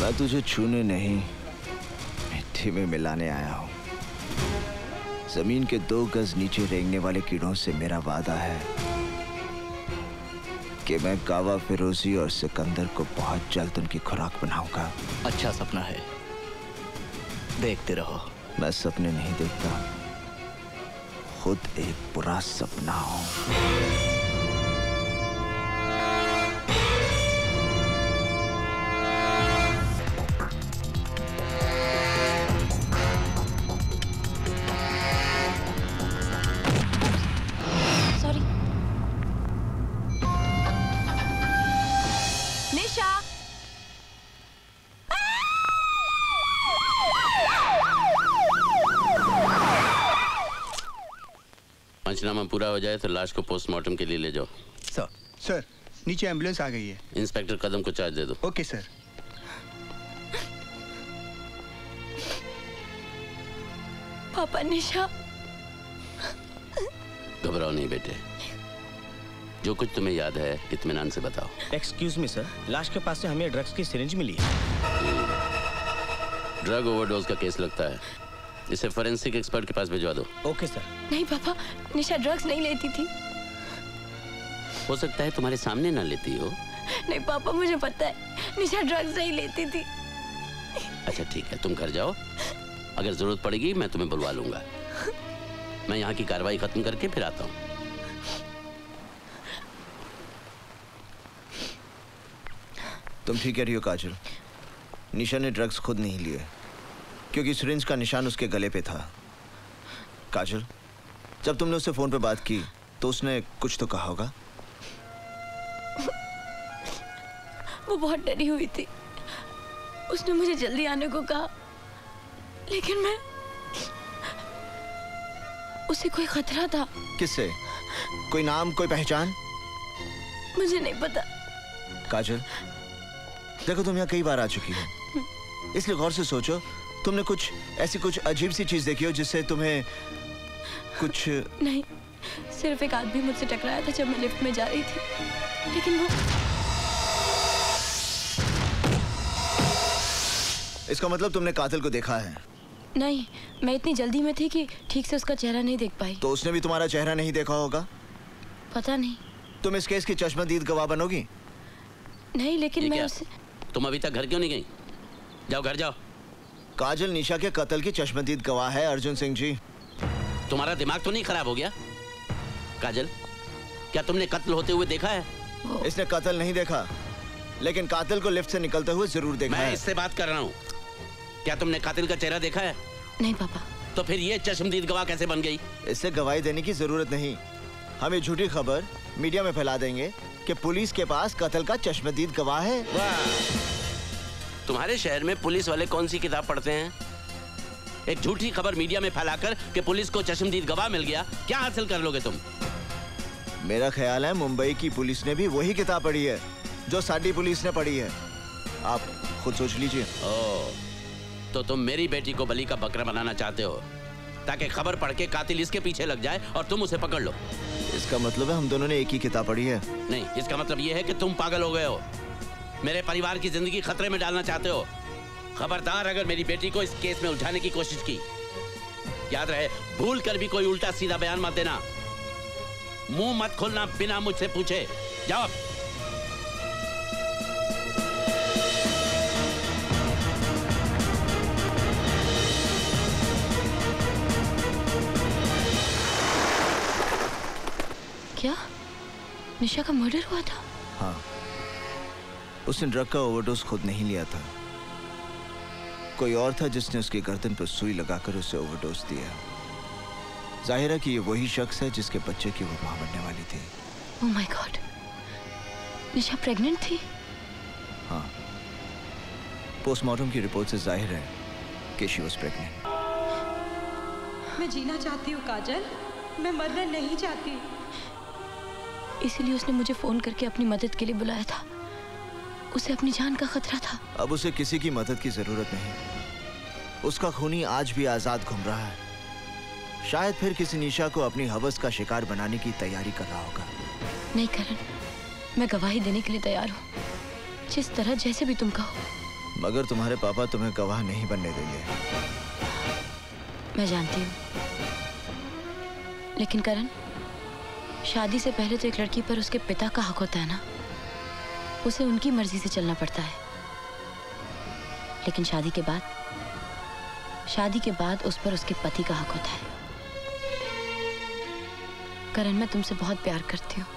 मैं तुझे छूने नहीं, मिट्टी में मिलाने आया हूं। जमीन के 2 गज नीचे रेंगने वाले कीड़ों से मेरा वादा है कि मैं गावा फिरोजी और सिकंदर को बहुत जल्द उनकी खुराक बनाऊंगा। अच्छा सपना है, देखते रहो। मैं सपने नहीं देखता, खुद एक बुरा सपना हूं। पंचनामा पूरा हो जाए तो लाश को पोस्टमार्टम के लिए ले जाओ। सर, सर नीचे एम्बुलेंस आ गई है। इंस्पेक्टर कदम को चार्ज दे दो। Okay sir. पापा निशा। घबराओ नहीं बेटे, जो कुछ तुम्हें याद है इत्मीनान से बताओ। एक्सक्यूज मी सर, लाश के पास से हमें ड्रग्स की सिरिंज मिली है। ड्रग ओवरडोज का केस लगता है, इसे फोरेंसिक एक्सपर्ट के पास भिजवा दो। Okay sir. नहीं पापा, निशा ड्रग्स नहीं लेती थी। हो सकता है तुम्हारे सामने ना लेती हो। नहीं पापा, मुझे पता है निशा ड्रग्स नहीं लेती थी। अच्छा ठीक है, तुम घर जाओ, अगर जरूरत पड़ेगी मैं तुम्हें बुलवा लूंगा। मैं यहाँ की कार्रवाई खत्म करके फिर आता हूँ। तुम ठीक कह रही हो काजल, निशा ने ड्रग्स खुद नहीं लिए क्योंकि सिरिंज का निशान उसके गले पे था। काजल, जब तुमने उससे फोन पे बात की तो उसने कुछ तो कहा होगा। वो बहुत डरी हुई थी, उसने मुझे जल्दी आने को कहा, लेकिन मैं उसे कोई खतरा था। किससे? कोई नाम, कोई पहचान? मुझे नहीं पता। काजल देखो, तुम यहाँ कई बार आ चुकी हो, इसलिए गौर से सोचो तुमने कुछ ऐसी कुछ अजीब सी चीज देखी हो जिससे तुम्हें कुछ? नहीं, सिर्फ एक आदमी मुझसे टकराया था जब मैं लिफ्ट में जा रही थी, लेकिन वो। इसका मतलब तुमने कातिल को देखा है? नहीं, मैं इतनी जल्दी में थी कि ठीक से उसका चेहरा नहीं देख पाई। तो उसने भी तुम्हारा चेहरा नहीं देखा होगा? पता नहीं। तुम इस केस की चश्मदीद गवाह बनोगी? नहीं, लेकिन मैं उसे। तुम अभी तक घर क्यों नहीं गई? जाओ घर जाओ। काजल निशा के कत्ल की चश्मदीद गवाह है अर्जुन सिंह जी। तुम्हारा दिमाग तो नहीं खराब हो गया? काजल, क्या तुमने कत्ल होते हुए देखा है? इसने कत्ल नहीं देखा, लेकिन कातिल को लिफ्ट से निकलते हुए जरूर देखा है। मैं इससे बात कर रहा हूँ। क्या तुमने कातिल का चेहरा देखा है? नहीं पापा। तो फिर ये चश्मदीद गवाह कैसे बन गई? इससे गवाही देने की जरूरत नहीं। हम ये झूठी खबर मीडिया में फैला देंगे कि पुलिस के पास कत्ल का चश्मदीद गवाह है। तुम्हारे शहर में पुलिस वाले कौन सी किताब पढ़ते हैं? एक झूठी खबर मीडिया में फैलाकर कि पुलिस को चश्मदीद गवाह मिल गया, क्या हासिल कर लोगे तुम? मेरा ख्याल है मुंबई की पुलिस ने भी वही किताब पढ़ी है जो साडी पुलिस ने पढ़ी है। आप खुद सोच लीजिए। ओह, तो तुम मेरी बेटी को बलि का बकरा बनाना चाहते हो ताकि खबर पढ़ के कातिल इसके पीछे लग जाए और तुम उसे पकड़ लो। इसका मतलब है हम दोनों ने एक ही किताब पढ़ी है। नहीं, इसका मतलब ये है कि तुम पागल हो गए हो, मेरे परिवार की जिंदगी खतरे में डालना चाहते हो। खबरदार अगर मेरी बेटी को इस केस में उलझाने की कोशिश की। याद रहे, भूल कर भी कोई उल्टा सीधा बयान मत देना, मुंह मत खोलना बिना मुझसे पूछे। जाओ। क्या निशा का मर्डर हुआ था? हाँ, उसने ड्रग का ओवरडोज खुद नहीं लिया था, कोई और था जिसने उसकी गर्दन पर सुई लगाकर उसे ओवरडोज दिया। जाहिर है कि ये वही शख्स है जिसके बच्चे की वो मां बनने वाली थी। Oh my God, Nisha pregnant थी? हाँ, पोस्टमार्टम की रिपोर्ट से जाहिर है कि शी वाज प्रेग्नेंट। मैं जीना चाहती हूँ काजल, मैं मरना नहीं चाहती, इसीलिए उसने मुझे फोन करके अपनी मदद के लिए बुलाया था। उसे अपनी जान का खतरा था। अब उसे किसी की मदद की जरूरत नहीं, उसका खूनी आज भी आजाद घूम रहा है। शायद फिर किसी निशा को अपनी हवस का शिकार बनाने की तैयारी कर रहा होगा। नहीं करण, मैं गवाही देने के लिए तैयार हूँ, जिस तरह जैसे भी तुम कहो। मगर तुम्हारे पापा तुम्हें गवाह नहीं बनने देंगे। मैं जानती हूँ, लेकिन करण, शादी से पहले तो एक लड़की पर उसके पिता का हक होता है ना, उसे उनकी मर्जी से चलना पड़ता है। लेकिन शादी के बाद उस पर उसके पति का हक होता है। करण, मैं तुमसे बहुत प्यार करती हूँ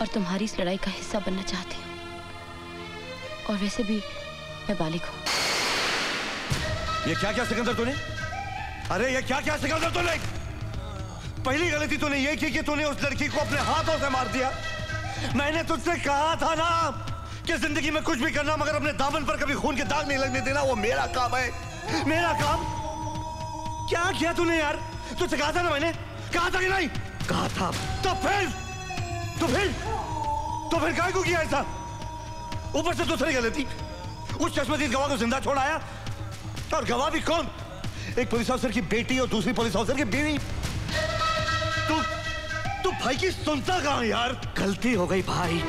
और तुम्हारी इस लड़ाई का हिस्सा बनना चाहती हूँ, और वैसे भी मैं बालिग हूँ। ये क्या सिकंदर तूने, अरे ये क्या सिकंदर तूने, पहली गलती तूने ये की कि तूने उस लड़की को अपने हाथों से मार दिया। मैंने तुझसे कहा था ना कि जिंदगी में कुछ भी करना मगर अपने दामन पर कभी खून के दाग नहीं लगने देना, वो मेरा काम है, मेरा काम। क्या किया तूने यार, तुझसे कहा था ना मैंने, कहा था कि नहीं? कहा था। तो फिर काय को किया ऐसा? ऊपर से दूसरी गलती, उस चश्मदीद गवाह को जिंदा छोड़ाया, और गवाह भी कौन, एक पुलिस अफसर की बेटी और दूसरी पुलिस अफसर की बीवी। तू भाई की सुनता कहाँ यार? गलती हो गई भाई,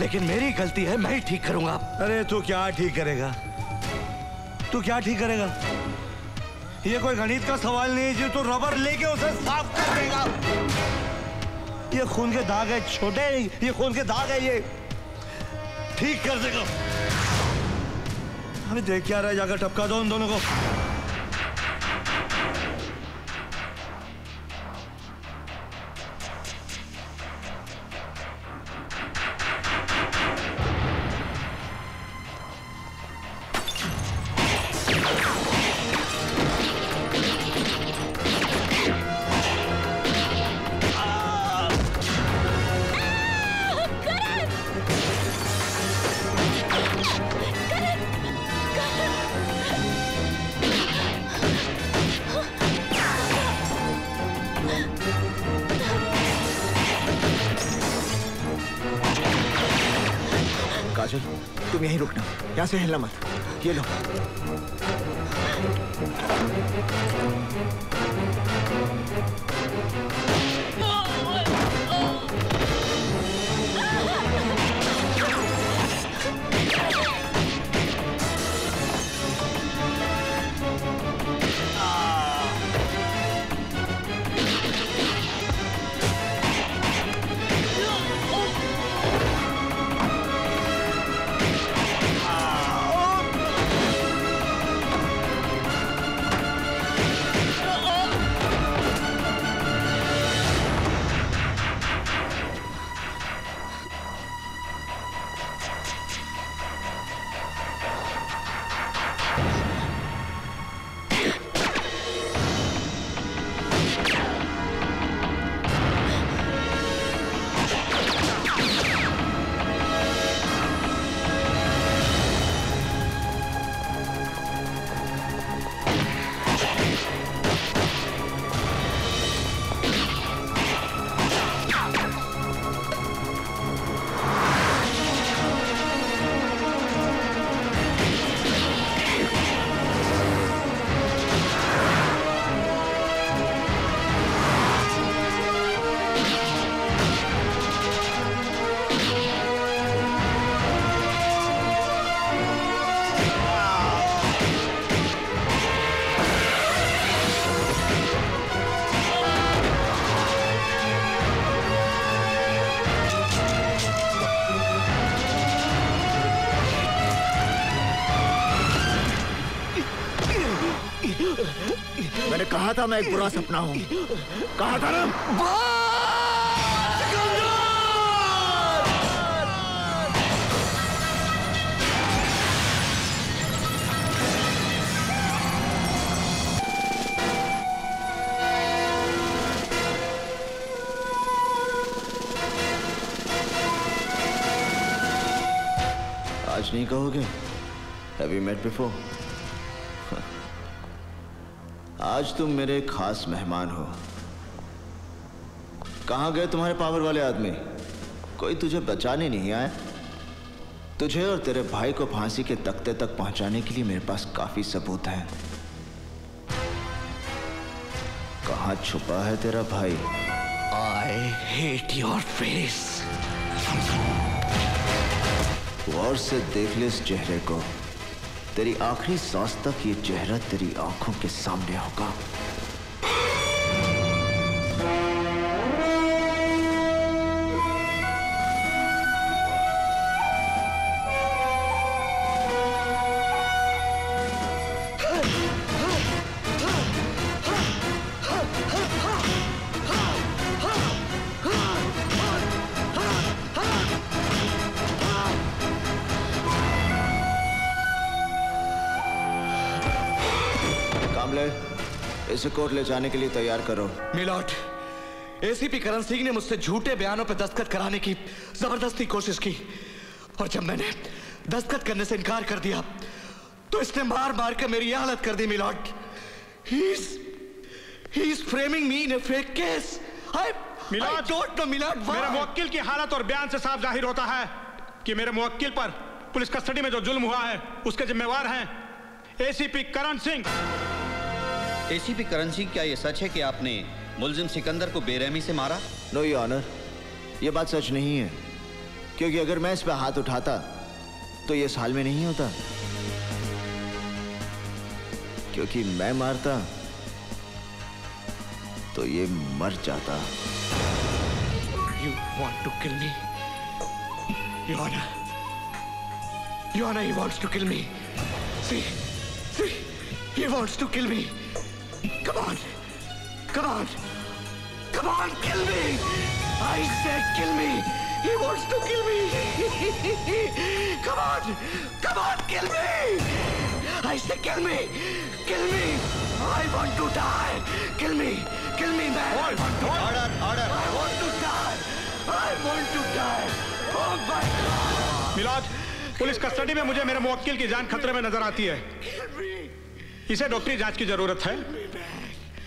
लेकिन मेरी गलती है, मैं ही ठीक करूंगा। अरे तू क्या ठीक करेगा, तू क्या ठीक करेगा? ये कोई गणित का सवाल नहीं जो तू रबर लेके उसे साफ कर देगा। ये खून के दाग है छोटे, ये खून के दाग है, ये ठीक कर देगा। अरे देख क्या रहा है, जाकर टपका दो उन दोनों को। यहाँ से हिलना मत, ये लो। कहा था मैं एक बुरा सपना हूँ, कहा था ना। नहीं कहोगे Have you met before? आज तुम मेरे खास मेहमान हो। कहाँ गए तुम्हारे पावर वाले आदमी? कोई तुझे बचाने नहीं आया? तुझे और तेरे भाई को फांसी के तख्ते तक पहुंचाने के लिए मेरे पास काफी सबूत हैं। कहाँ छुपा है तेरा भाई? I hate your face. गौर से देख ले इस चेहरे को, तेरी आखिरी सांस तक ये चेहरा तेरी आंखों के सामने होगा। इसे कोर्ट ले जाने के लिए तैयार करो। मिलॉर्ड, एसीपी करण सिंह ने मुझसे झूठे बयानों पर दस्तखत कराने की जबरदस्ती कोशिश की और जब मैंने दस्तखत करने से इनकार कर दिया तो इसने मार मार कर मेरी हालत कर दी। Milord, he is framing me in a fake case. I don't know, milord, why? मेरे मुवक्किल की हालत और बयान से साफ जाहिर होता है कि मेरे मुवक्किल पर पुलिस कस्टडी में जो जुल्म हुआ है उसके जिम्मेवार हैं एसीपी करण सिंह। एसीपी करण सिंह, क्या ये सच है कि आपने मुलजिम सिकंदर को बेरहमी से मारा? नो योर ऑनर, ये बात सच नहीं है, क्योंकि अगर मैं इस पर हाथ उठाता तो ये इस हाल में नहीं होता। क्योंकि मैं मारता तो ये मर जाता। You want to kill me, Your Honor? Your Honor, he wants to kill me. See, he wants to kill me. Come on, kill me! I said kill me! He wants to kill me! Come on, kill me! I said kill me! I want to die! Kill me, man! Order! I want to die! Oh my God! Milord, police custody में मुझे मेरे मुवक्किल की जान खतरे में नजर आती है। इसे डॉक्टरी जांच की जरूरत है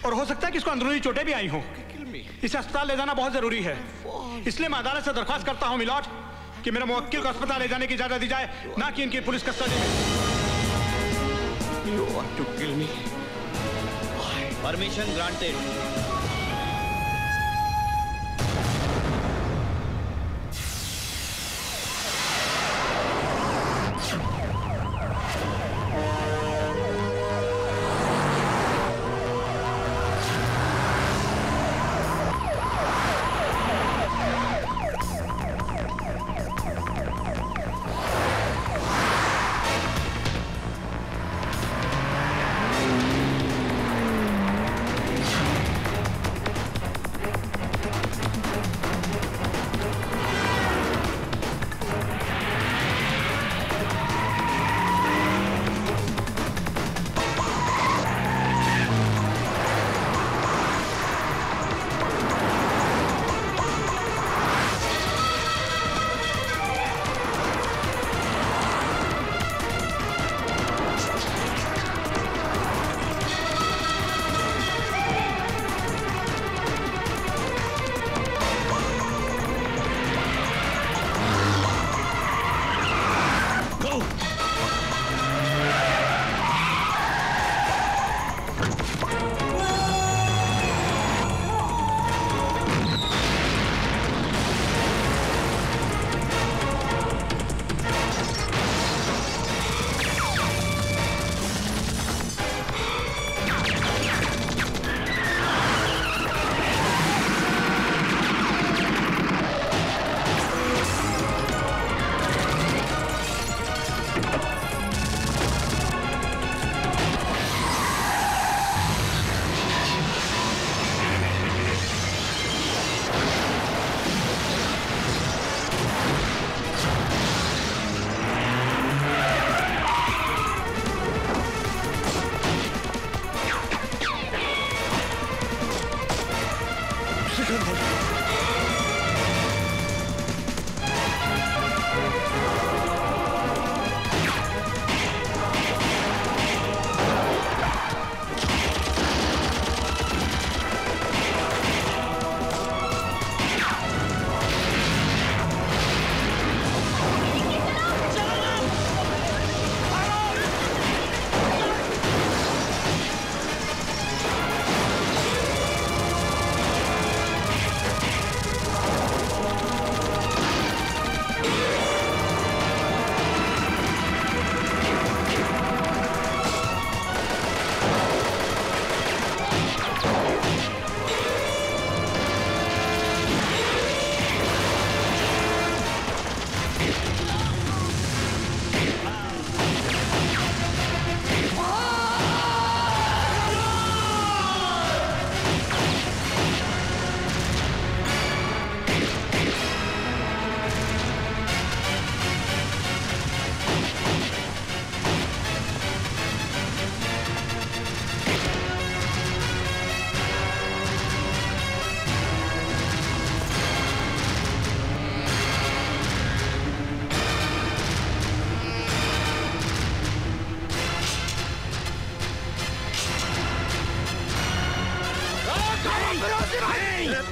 और हो सकता है कि इसको अंदरूनी चोटें भी आई हों। इसे अस्पताल ले जाना बहुत जरूरी है, इसलिए मैं अदालत से दरख्वास्त करता हूं मिलॉर्ड कि मेरे मुवक्किल को अस्पताल ले जाने की इजाजत दी जाए, ना कि इनकी पुलिस कस्टडी में। Permission granted.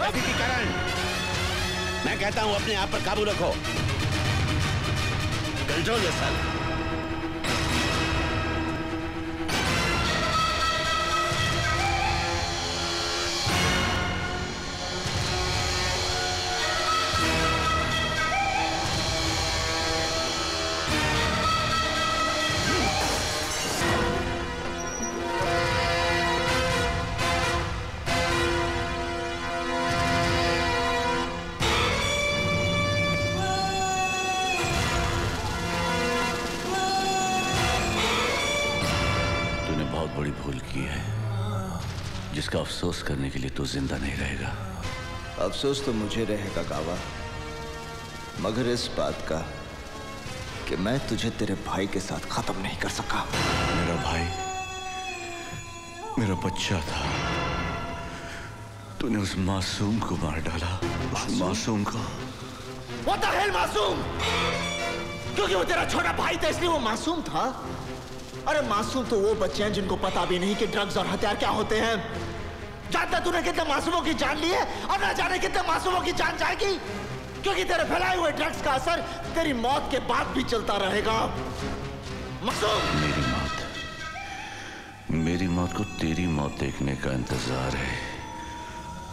अभी के कारण मैं कहता हूं अपने आप पर काबू रखो। कंट्रोल ये साल। जिसका अफसोस करने के लिए तो जिंदा नहीं रहेगा। अफसोस तो मुझे रहेगा गावा, मगर इस बात का कि मैं तुझे तेरे भाई के साथ खत्म नहीं कर सका। मेरा भाई मेरा बच्चा था, तूने उस मासूम को मार डाला। मासूम को? What the hell मासूम? क्योंकि वो तेरा छोटा भाई था इसलिए वो मासूम था। अरे मासूम तो वो बच्चे हैं जिनको पता भी नहीं कि ड्रग्स और हथियार क्या होते हैं। जानता तूने कितने मासूमों की जान ली है और ना जाने कितने मासूमों की जान जाएगी, क्योंकि तेरे फैलाए हुए ड्रग्स का असर तेरी मौत के बाद भी चलता रहेगा। मासूम। मेरी मौत को तेरी मौत देखने का इंतजार है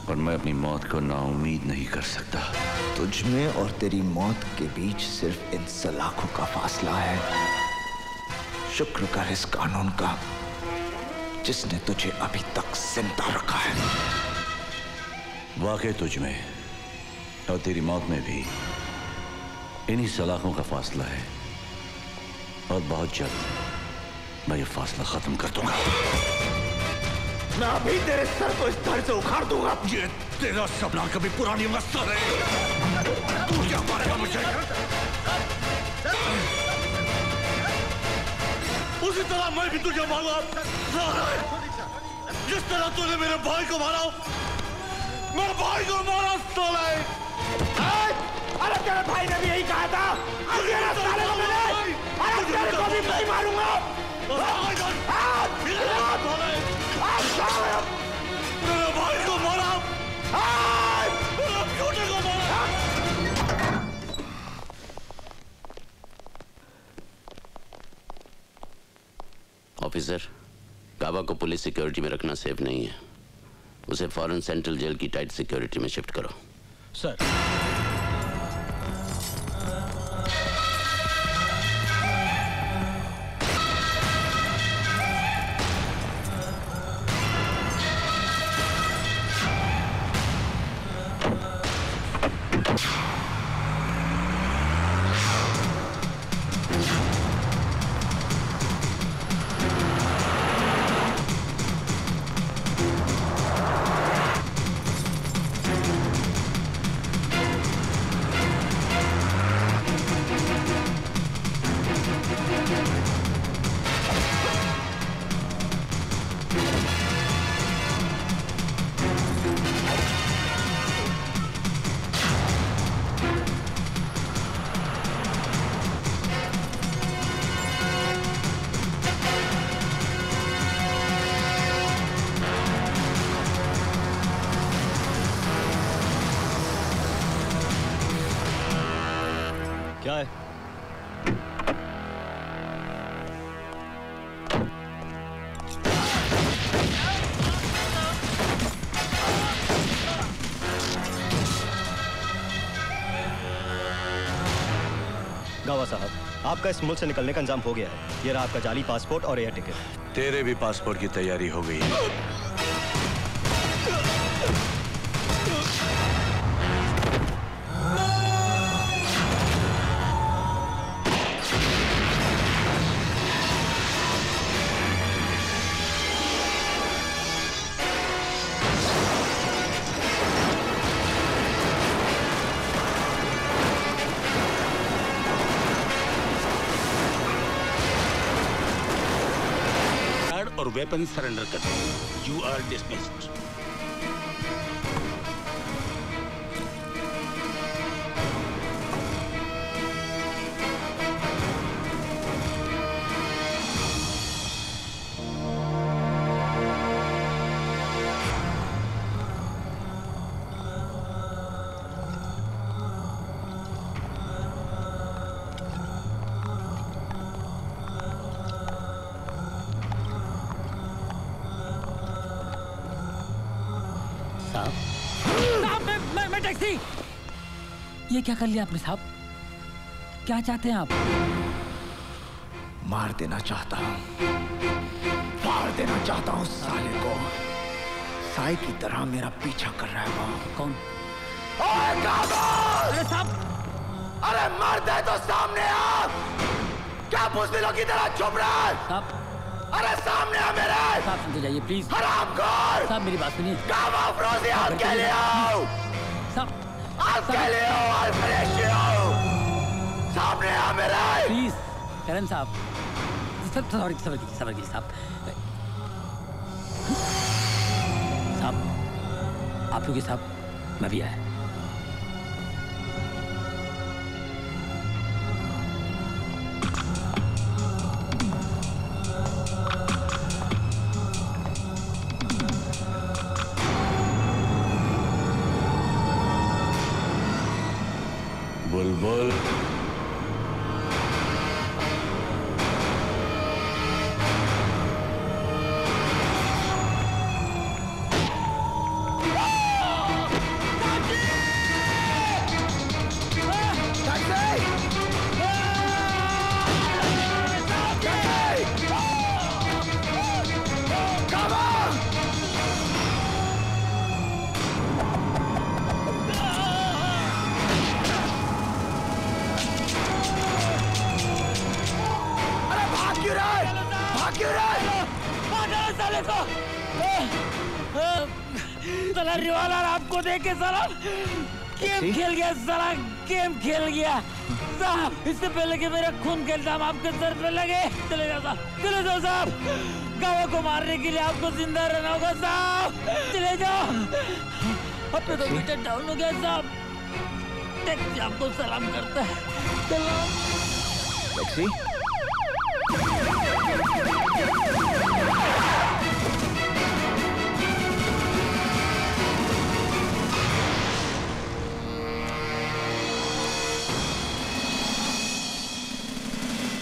और मैं अपनी मौत को नाउमीद नहीं कर सकता। तुझ में और तेरी मौत के बीच सिर्फ इन सलाखों का फासला है। शुक्र कर इस कानून का जिसने तुझे अभी तक जिंदा रखा है। वाकई तुझ में और तेरी मौत में भी इन्हीं सलाखों का फासला है और बहुत जल्द मैं ये फासला खत्म कर दूंगा। मैं अभी तेरे सर को इस धड़ से उखाड़ दूंगा। ये तेरा सबला कभी पुरानी मस्तर है। तू क्या मारेगा मुझे? उसी तरह मैं भी तुझे मारूंगा जिस तरह तूने मेरे भाई को मारा। मेरे भाई को मारा साले। अरे तेरे भाई ने भी यही कहा था। अरे तेरे को भी मैं मारूंगा। मेरे भाई को मारा। मेरे बेटे को मारा। ऑफिसर, गावा को पुलिस सिक्योरिटी में रखना सेफ नहीं है। उसे फॉरेन सेंट्रल जेल की टाइट सिक्योरिटी में शिफ्ट करो। सर। आपका इस मुल्क से निकलने का इंतजाम हो गया है। ये रहा आपका जाली पासपोर्ट और एयर टिकट। तेरे भी पासपोर्ट की तैयारी हो गई है। वेपन सरेंडर कर दो। You are dismissed. साहब। साहब मैं टैक्सी। ये क्या कर लिया आपने साहब? क्या चाहते हैं आप? मार देना चाहता हूँ, मार देना चाहता हूँ साले को। साई की तरह मेरा पीछा कर रहा है वो। कौन? ओए काबूल! अरे साहब, अरे मार दे तो सामने आ। क्या बुज़दिलों की तरह छुप रहा है? साहब, अरे सामने आ मेरे। साहब समझ जाइए प्लीज। हरामखोर! साहब मेरी बात सुनिए। गावा फिरोजी आप क्या ले आओ? साहब आप क्या ले आओ? आप फ्रेश आओ। सामने आ मेरे। प्लीज करण साहब। सब सॉरी साहब। साहब आप लोग के साहब मैं भी आया। बुलबुल के सारा गेम खेल गया, सारा गेम खेल गया साहब। इससे पहले कि मेरा खून खेलता हम आपके सर पे लगे। चले जाओ साहब, चले जाओ साहब। गावा को मारने के लिए आपको जिंदा रहना होगा साहब। चले जाओ। अपने तो मीटर डाउन हो गया साहब। टैक्सी आपको सलाम करता है। सलाम टैक्सी।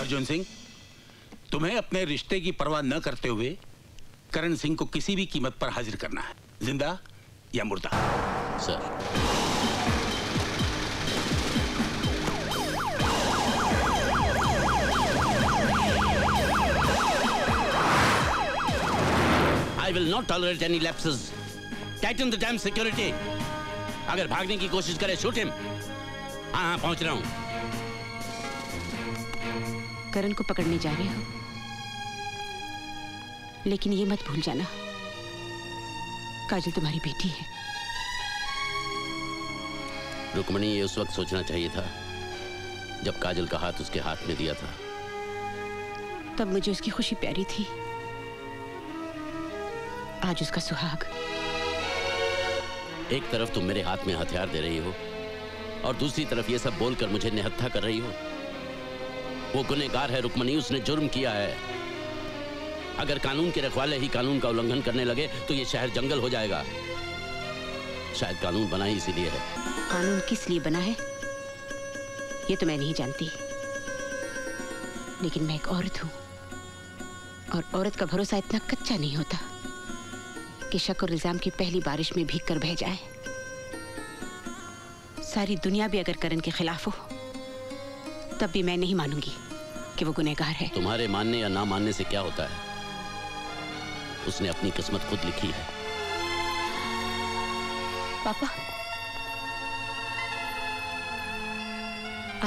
अर्जुन सिंह, तुम्हें अपने रिश्ते की परवाह न करते हुए करण सिंह को किसी भी कीमत पर हाजिर करना है, जिंदा या मुर्दा। Sir I will not tolerate any lapses. Tighten the dam security. अगर भागने की कोशिश करे शूट हिम। हाँ, पहुंच रहा हूं। करण को पकड़ने जा रहे हो, लेकिन ये मत भूल जाना काजल तुम्हारी बेटी है। रुक्मणी, ये उस वक्त सोचना चाहिए था जब काजल का हाथ उसके हाथ में दिया था। तब मुझे उसकी खुशी प्यारी थी, आज उसका सुहाग। एक तरफ तुम मेरे हाथ में हथियार दे रही हो और दूसरी तरफ ये सब बोलकर मुझे निहत्था कर रही हो। वो गुनहगार है रुक्मणी, उसने जुर्म किया है। अगर कानून के रखवाले ही कानून का उल्लंघन करने लगे तो ये शहर जंगल हो जाएगा। शायद कानून बना ही इसीलिए है। कानून किस लिए बना है ये तो मैं नहीं जानती, लेकिन मैं एक औरत हूँ और औरत का भरोसा इतना कच्चा नहीं होता कि शक और इल्जाम की पहली बारिश में भीग कर बह जाए। सारी दुनिया भी अगर करण के खिलाफ हो तब भी मैं नहीं मानूंगी कि वो गुनहगार है। तुम्हारे मानने या ना मानने से क्या होता है? उसने अपनी किस्मत खुद लिखी है। पापा,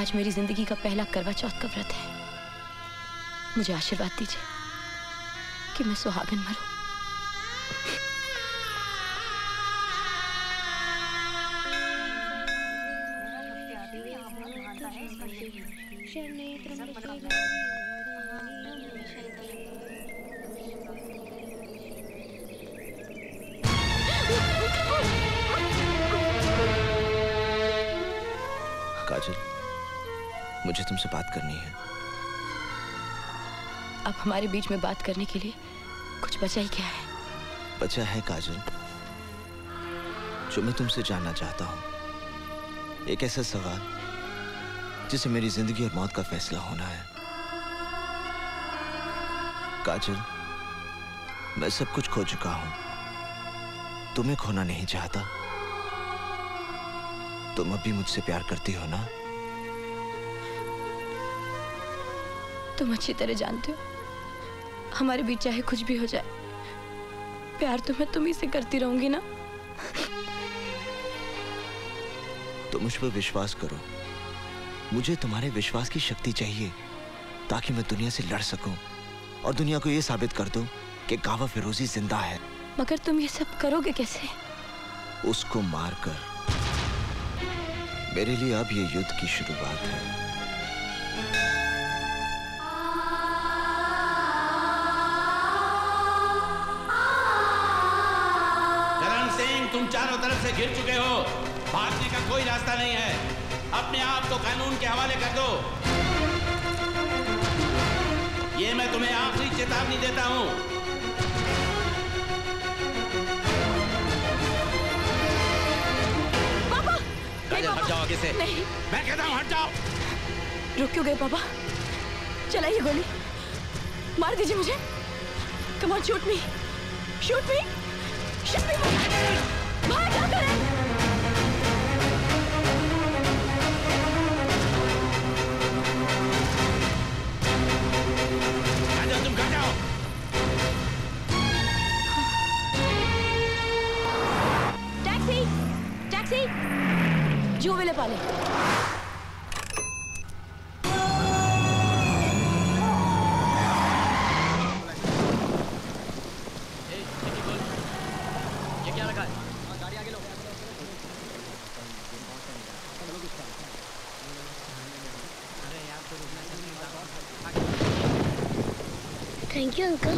आज मेरी जिंदगी का पहला करवा चौथ का व्रत है। मुझे आशीर्वाद दीजिए कि मैं सुहागन मरूं। मुझे तुमसे बात करनी है। अब हमारे बीच में बात करने के लिए कुछ बचा ही क्या है? बचा है काजल जो मैं तुमसे जानना चाहता हूँ। एक ऐसा सवाल जिसे मेरी जिंदगी और मौत का फैसला होना है। काजल, मैं सब कुछ खो चुका हूँ, तुम्हें खोना नहीं चाहता। तुम अब भी मुझसे प्यार करती हो ना? तुम अच्छी तरह जानते हो हमारे बीच चाहे कुछ भी हो जाए प्यार तो मैं तुम्ही से करती रहूंगी ना। तुम मुझ पर विश्वास करो। मुझे तुम्हारे विश्वास की शक्ति चाहिए ताकि मैं दुनिया से लड़ सकूं और दुनिया को यह साबित कर दूं कि गावा फिरोजी जिंदा है। मगर तुम ये सब करोगे कैसे? उसको मारकर। मेरे लिए अब ये युद्ध की शुरुआत है। तुम चारों तरफ से घिर चुके हो, भागने का कोई रास्ता नहीं है। अपने आप को कानून के हवाले कर दो। ये मैं तुम्हें आखिरी चेतावनी देता हूं। हट जाओ आगे से। नहीं। मैं कहता हूं हट जाओ। रुक क्यों गए पापा? चलाइए गोली, मार दीजिए मुझे। Come on, shoot me, shoot me, shoot me. भाग जा करें। Thank you uncle.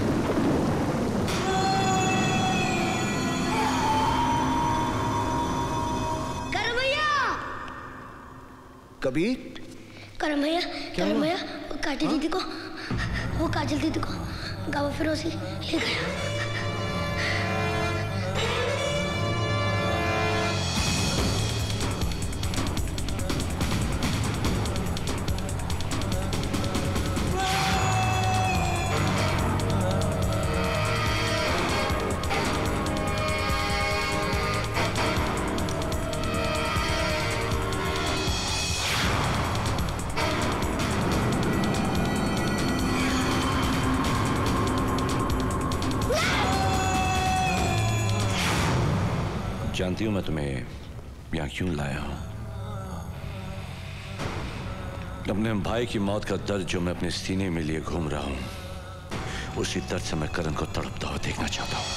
कबीर, करम भैया, करम भैया, वो काजल दीदी को गावा फिरोजी ले गया। जानती हूँ मैं तुम्हें यहाँ क्यों लाया हूँ। अपने भाई की मौत का दर्द जो मैं अपने सीने में लिए घूम रहा हूँ, उसी दर्द से मैं करण को तड़पता हुआ देखना चाहता हूँ।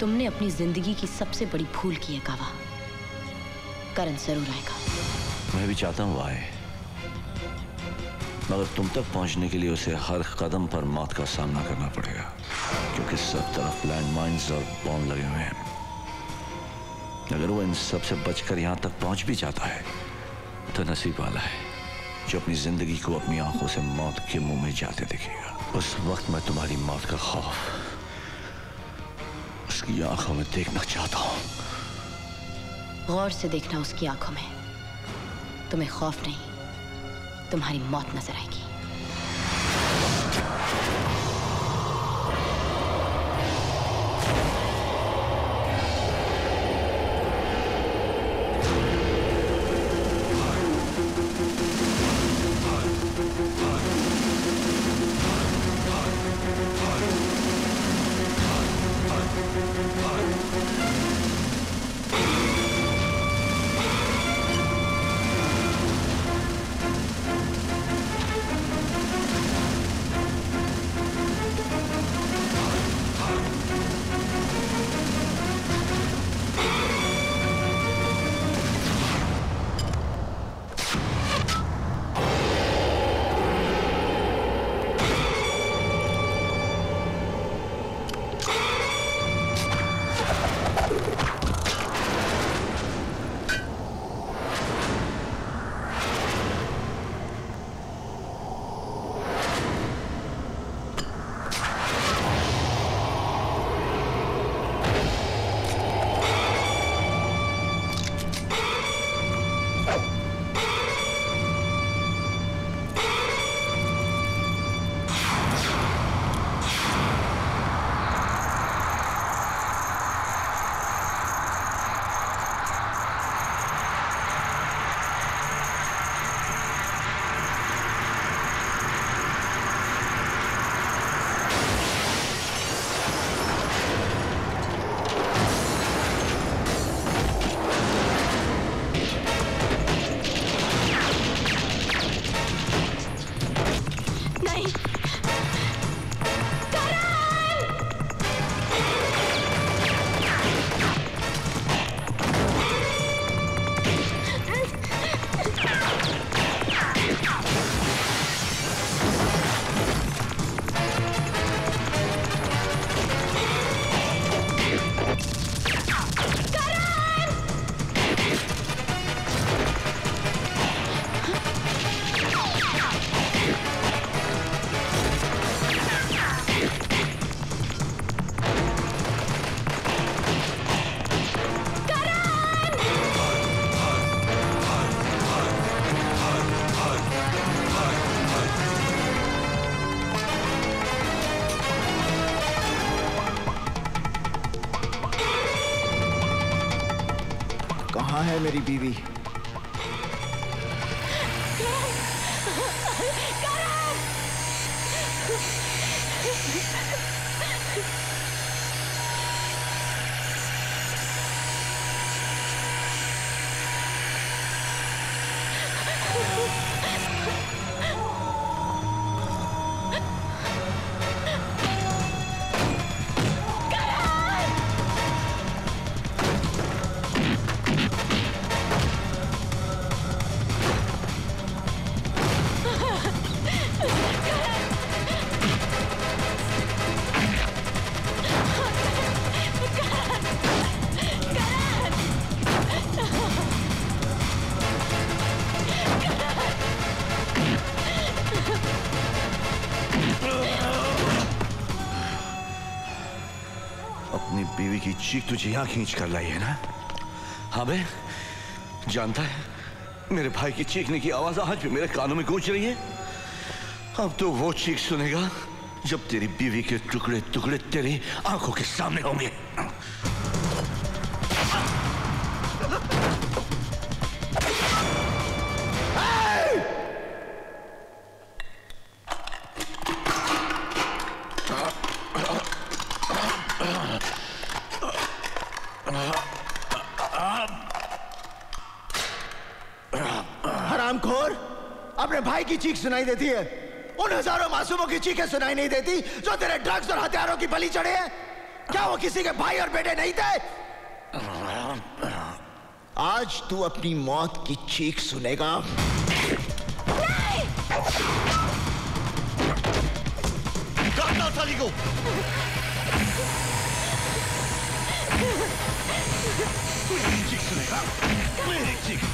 तुमने अपनी जिंदगी की सबसे बड़ी भूल की है गावा। करण जरूर आएगा। मैं भी चाहता हूँ आए, मगर तुम तक पहुँचने के लिए उसे हर कदम पर मौत का सामना करना पड़ेगा, क्योंकि सब तरफ लैंडमाइंस और बॉम्ब लगे हुए हैं। अगर वो इन सब से बचकर यहाँ तक पहुँच भी जाता है तो नसीब वाला है जो अपनी जिंदगी को अपनी आंखों से मौत के मुंह में जाते देखेगा। उस वक्त मैं तुम्हारी मौत का खौफ उसकी आंखों में देखना चाहता हूँ। गौर से देखना उसकी आंखों में, तुम्हें खौफ नहीं, तुम्हारी मौत नजर आएगी। मेरी बीवी। चीख तुझे यहाँ खींच कर लाई है ना? हाँ बे, जानता है मेरे भाई की चीखने की आवाज आज भी मेरे कानों में गूंज रही है। अब तो वो चीख सुनेगा जब तेरी बीवी के टुकड़े टुकड़े तेरी आंखों के सामने होंगे। की चीख सुनाई देती है, उन हजारों मासूमों की चीखें सुनाई नहीं देती जो तेरे ड्रग्स और हथियारों की बलि चढ़े हैं। क्या वो किसी के भाई और बेटे नहीं थे? आज तू अपनी मौत की चीख सुनेगा। चीख सुनेगा मेरी चीख।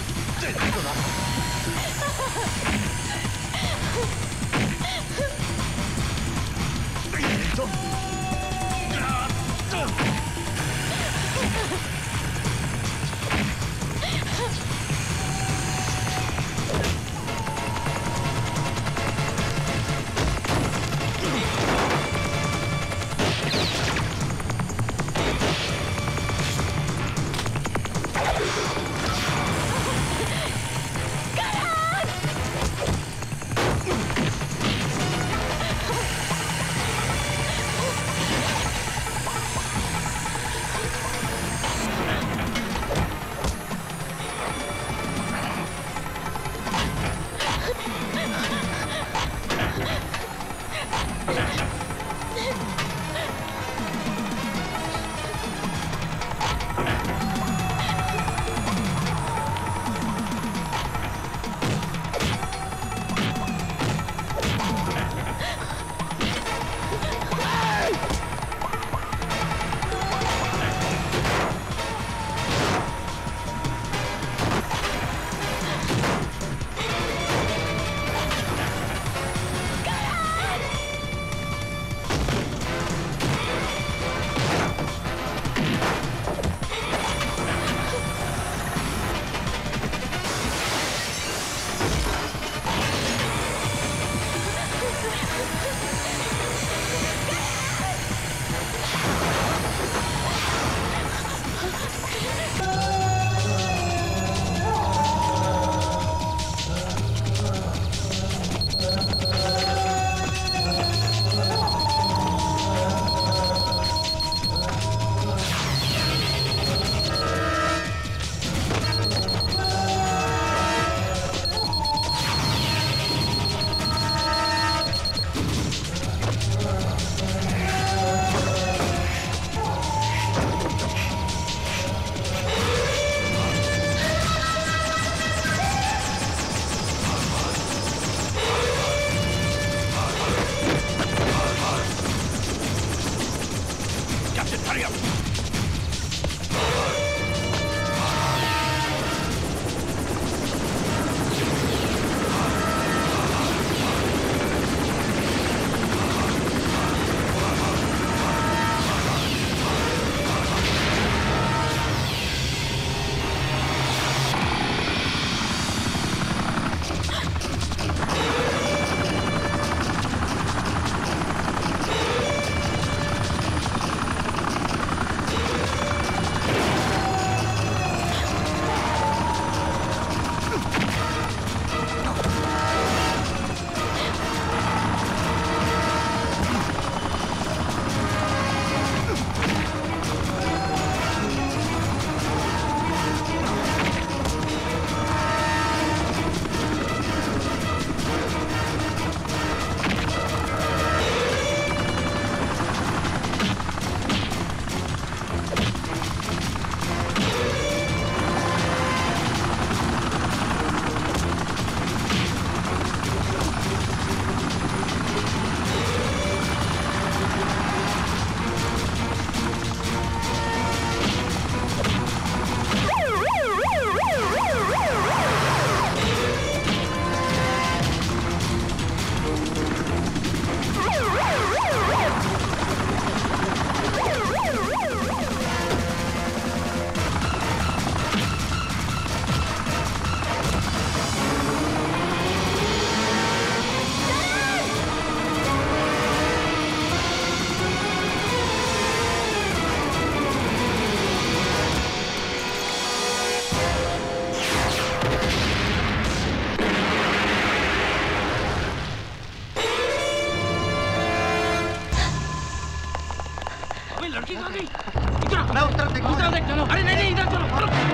मैं उस तरफ देखूं। चलो। अरे नहीं नहीं इधर चलो।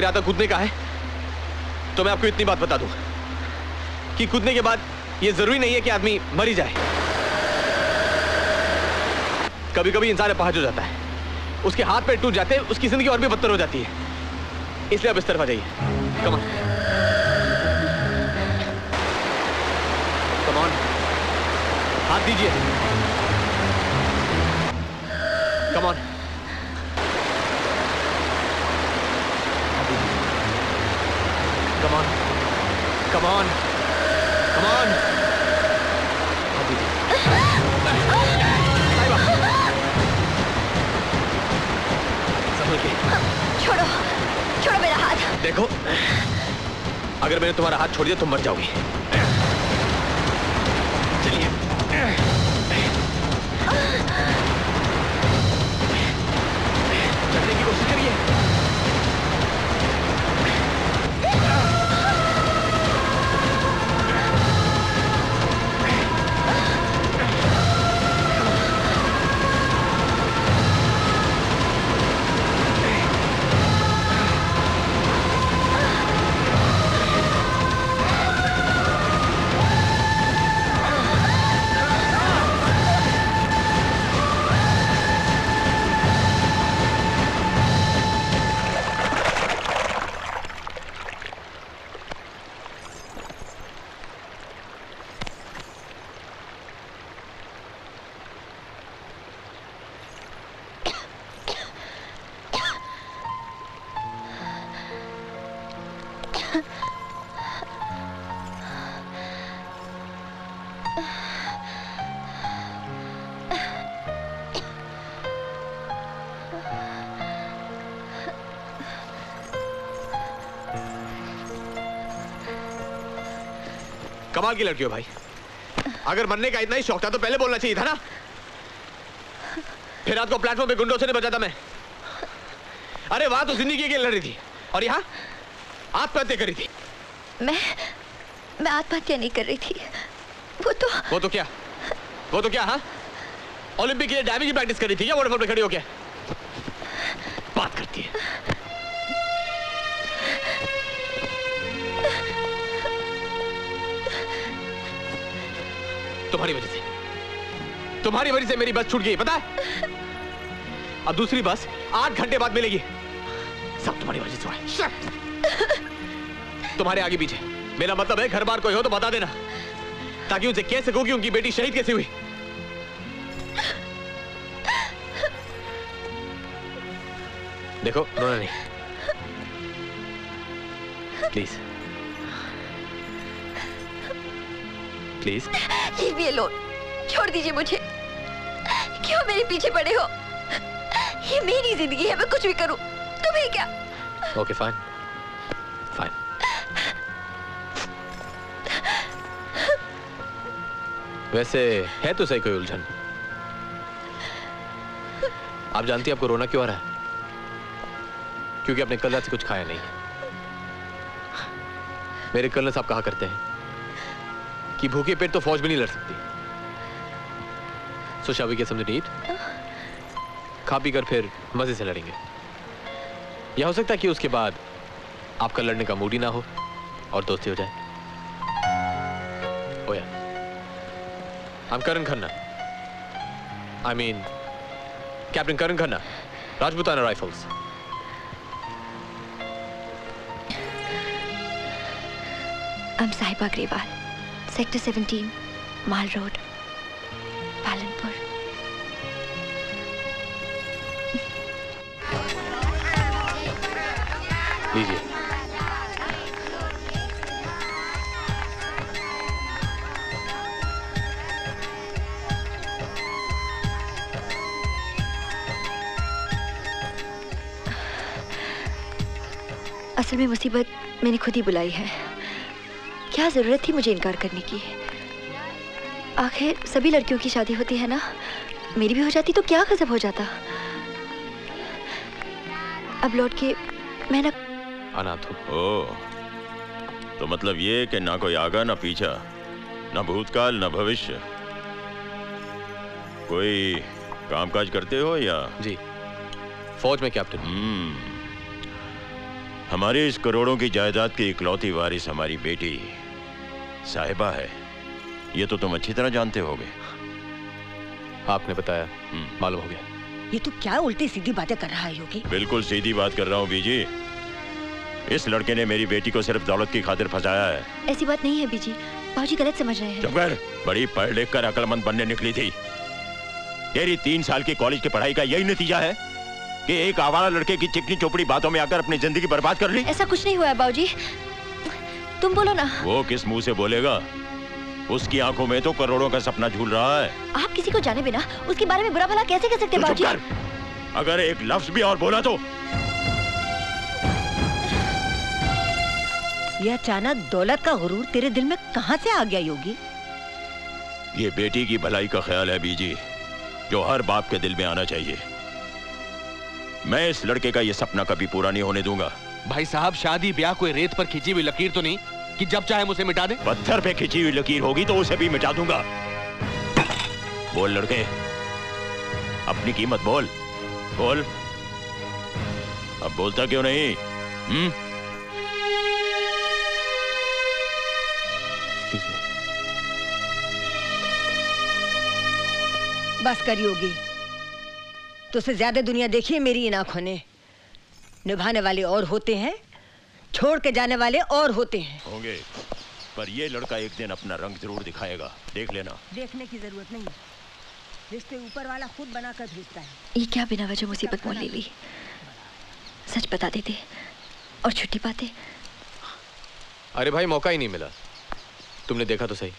इरादा कूदने का है तो मैं आपको इतनी बात बता दूं कि कूदने के बाद यह जरूरी नहीं है कि आदमी मर ही जाए। कभी कभी इंसान अपाहिज हो जाता है, उसके हाथ पैर टूट जाते हैं, उसकी जिंदगी और भी बदतर हो जाती है। इसलिए आप इस तरफ आ जाइए। कम ऑन कम ऑन, हाथ दीजिए। Come on, come on, come on, come on, अभी साइबा संभल के। छोड़ो छोड़ो मेरा हाथ। देखो, अगर मैंने तुम्हारा हाथ छोड़ दिया तुम मर जाओगी। चलिए कमाल की लड़की हो भाई। अगर मरने का इतना ही शौक था तो पहले बोलना चाहिए था ना। फिर रात को प्लेटफॉर्म पे गुंडों से नहीं बचाता मैं। अरे वहां तो जिंदगी की लड़ रही थी और यहाँ आत्महत्या करी थी। मैं आत्महत्या नहीं कर रही थी। वो तो क्या हाँ, ओलंपिक के लिए डाइविंग की प्रैक्टिस कर रही थी क्या? वोडाफोन पे खड़ी हो क्या बात करती है। तुम्हारी वजह से मेरी बस छूट गई, पता है? अब दूसरी बस 8 घंटे बाद मिलेगी। सब तुम्हारी वजह से हुआ है। तुम्हारे आगे पीछे, मेरा मतलब है घर बार कोई हो तो बता देना ताकि उनसे कह सकूं कि उनकी बेटी शहीद कैसे हुई। देखो रोना नहीं, please please. Leave me alone, छोड़ दीजिए मुझे। क्यों मेरे पीछे पड़े हो? ये मेरी जिंदगी है, मैं कुछ भी करूं। तुम्हें क्या? Okay fine fine. वैसे है तो सही कोई उलझन। आप जानती हैं आपको रोना क्यों आ रहा है? क्योंकि आपने कल रात से कुछ खाया नहीं है। मेरे कर्नल साहब कहा करते हैं कि भूखे पेट तो फौज भी नहीं लड़ सकती। सो शावी के समझ नीट खा पी कर फिर मजे से लड़ेंगे, या हो सकता है कि उसके बाद आपका लड़ने का मूड ही ना हो और दोस्ती हो जाए। ओया, I am Karan Khanna, I mean captain Karan Khanna, Rajputana rifles. I'm Sahiba Agarwal, sector 17, mall road, Palanpur. लीजिए। असल में मुसीबत मैंने खुद ही बुलाई है। क्या जरूरत थी मुझे इनकार करने की? आखिर सभी लड़कियों की शादी होती है ना, मेरी भी हो जाती तो क्या गजब हो जाता। अब लौट के मैं ना अनाथ हूँ। तो मतलब ये कि ना कोई आगा ना पीछा, ना भूतकाल ना भविष्य। कोई कामकाज करते हो या? जी, फौज में कैप्टन। हमारे इस करोड़ों की जायदाद की इकलौती वारिस हमारी बेटी साहिबा है, ये तो तुम अच्छी तरह जानते होगे। आपने बताया, मालूम हो गया। ये तो क्या उल्टी सीधी बातें कर रहा है योगी? बिल्कुल सीधी बात कर रहा हूँ बीजी। इस लड़के ने मेरी बेटी को सिर्फ दौलत की खातिर फंसाया है। ऐसी बात नहीं है बीजी, बाबूजी गलत समझ रहे हैं। चुप कर, बड़ी पढ़ लिख कर अकलमंद बनने निकली थी। तेरी 3 साल की कॉलेज की पढ़ाई का यही नतीजा है कि एक आवारा लड़के की चिकनी चोपड़ी बातों में आकर अपनी जिंदगी बर्बाद कर ली। ऐसा कुछ नहीं हुआ है बाबूजी, तुम बोलो ना। वो किस मुंह से बोलेगा? उसकी आंखों में तो करोड़ों का सपना झूल रहा है। आप किसी को जाने बिना उसके बारे में बुरा भला कैसे कह सकते हैं बाबूजी? चुप कर, अगर एक लफ्ज भी और बोला तो। यह अचानक दौलत का गुरूर तेरे दिल में कहां से आ गया योगी? ये बेटी की भलाई का ख्याल है बीजी, जो हर बाप के दिल में आना चाहिए। मैं इस लड़के का ये सपना कभी पूरा नहीं होने दूंगा। भाई साहब, शादी ब्याह कोई रेत पर खिंची हुई लकीर तो नहीं कि जब चाहे उसे मिटा दे। पत्थर पे खिंची हुई लकीर होगी तो उसे भी मिटा दूंगा। बोल लड़के, अपनी कीमत बोल। बोल, अब बोलता क्यों नहीं? बस कर योगी, तुझसे ज्यादा दुनिया देखी है मेरी इन आंखों ने। निभाने वाले और होते हैं, छोड़ के जाने वाले और होते हैं। होंगे, पर ये लड़का एक दिन अपना रंग जरूर दिखाएगा, देख लेना। देखने की जरूरत नहीं, रिश्ते ऊपर वाला खुद बनाकर भेजता है। ये क्या बिना वजह मुसीबत मोल ले ली? सच बता देते और छुट्टी पाते। अरे भाई, मौका ही नहीं मिला, तुमने देखा तो सही।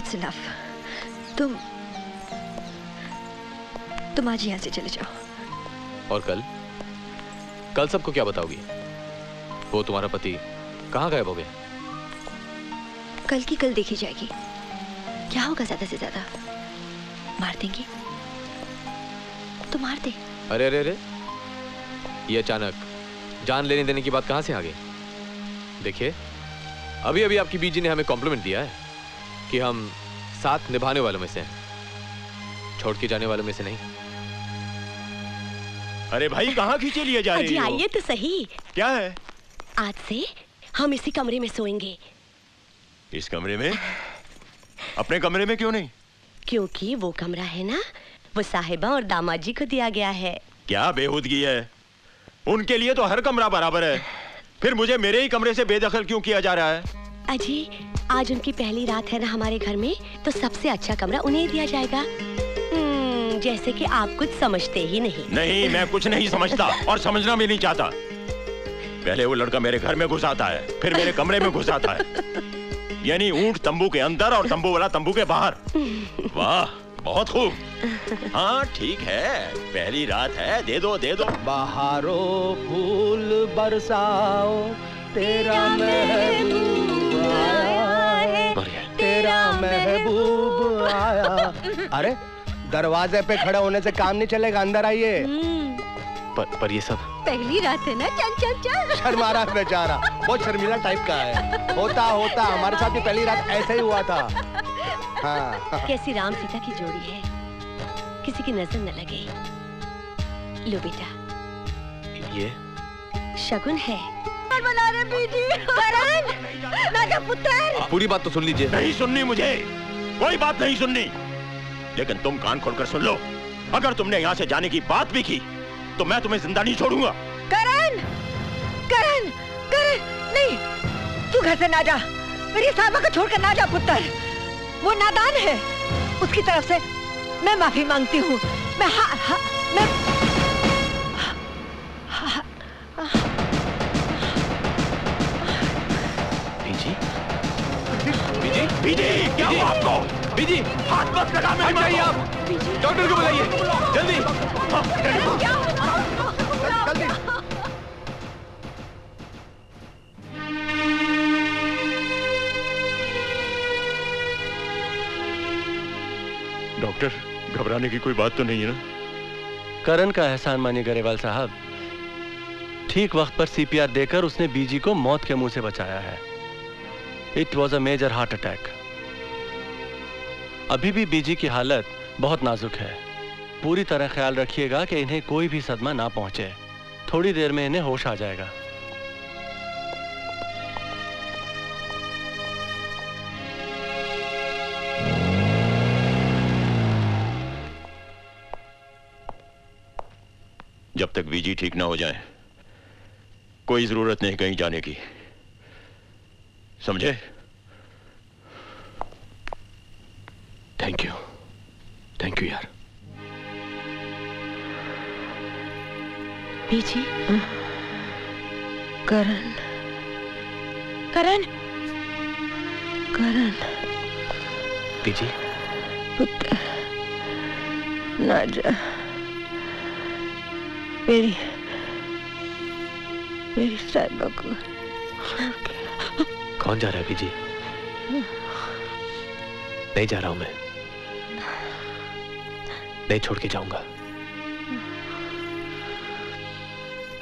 It's enough. तुम आज यहाँ से चले जाओ। और कल? कल सबको क्या बताओगी? वो तुम्हारा पति कहाँ गायब हो गया? कल की कल देखी जाएगी, क्या होगा। ज्यादा से ज्यादा मार देंगे तो मार दे। अरे अरे अरे, ये अचानक जान लेने देने की बात कहाँ से आ गई? देखिए, अभी अभी आपकी बीजी ने हमें कॉम्प्लीमेंट दिया है कि हम साथ निभाने वालों में से हैं, छोड़ के जाने वालों में से नहीं। अरे भाई, कहाँ खींचे लिए जा रही हो? आइए तो सही। क्या है? आज से हम इसी कमरे में सोएंगे। इस कमरे में? अपने कमरे में क्यों नहीं? क्योंकि वो कमरा है ना, वो साहिबा और दामाद जी को दिया गया है। क्या बेहूदगी है, उनके लिए तो हर कमरा बराबर है। फिर मुझे मेरे ही कमरे से बेदखल क्यों किया जा रहा है? अजी, आज उनकी पहली रात है ना हमारे घर में, तो सबसे अच्छा कमरा उन्हें दिया जाएगा। जैसे कि आप कुछ समझते ही नहीं। नहीं, मैं कुछ नहीं समझता और समझना भी नहीं चाहता। पहले वो लड़का मेरे घर में घुस आता है, फिर मेरे कमरे में घुस आता है। यानी ऊंट तंबू के अंदर और तंबू वाला तंबू के बाहर। वाह, बहुत खूब। हाँ ठीक है, पहली रात है, दे दो दे दो। बहारो फूल बरसाओ, तेरा महबूब आया, तेरा महबूब आया। अरे, दरवाजे पे खड़ा होने से काम नहीं चलेगा, अंदर आइए। पर ये सब पहली रात है ना। चल चल चल। शर्मा रहा है बेचारा, बहुत शर्मीला टाइप का है। होता होता हमारे साथ भी पहली रात ऐसा ही हुआ था। हाँ। कैसी राम सीता की जोड़ी है, किसी की नजर न लगे। लो बेटा, ये शगुन है। बना रहे बीजी। पुत्र पूरी बात तो सुन लीजिए। नहीं सुननी, मुझे कोई बात नहीं सुननी, लेकिन तुम कान खोलकर सुन लो। अगर तुमने यहाँ से जाने की बात भी की तो मैं तुम्हें जिंदा नहीं छोड़ूंगा। करण, करण, करण, नहीं, तू घर से ना जा। मेरी साहबा को छोड़कर ना जा पुत्र, वो नादान है। उसकी तरफ से मैं माफी मांगती हूँ। मैं क्या हुआ आपको? बीजी हाथ मत लगा, मैं चाहिए आप डॉक्टर को बुलाइए जल्दी। जल्दी डॉक्टर, घबराने की कोई बात तो नहीं है ना? करण का एहसान मानिए गरेवाल साहब, ठीक वक्त पर सीपीआर देकर उसने बीजी को मौत के मुंह से बचाया है। It was a major heart attack. अभी भी बीजी की हालत बहुत नाजुक है। पूरी तरह ख्याल रखिएगा कि इन्हें कोई भी सदमा ना पहुंचे। थोड़ी देर में इन्हें होश आ जाएगा। जब तक बीजी ठीक ना हो जाए कोई जरूरत नहीं कहीं जाने की, समझे? थैंक यू, थैंक यू यार। बीजी, करण, करण, करण। बीजी, पुत्र, ना जा। मेरी, मेरी साहिबा को। कौन जा रहा है बीजी? नहीं जा रहा हूं मैं, नहीं छोड़ के जाऊंगा,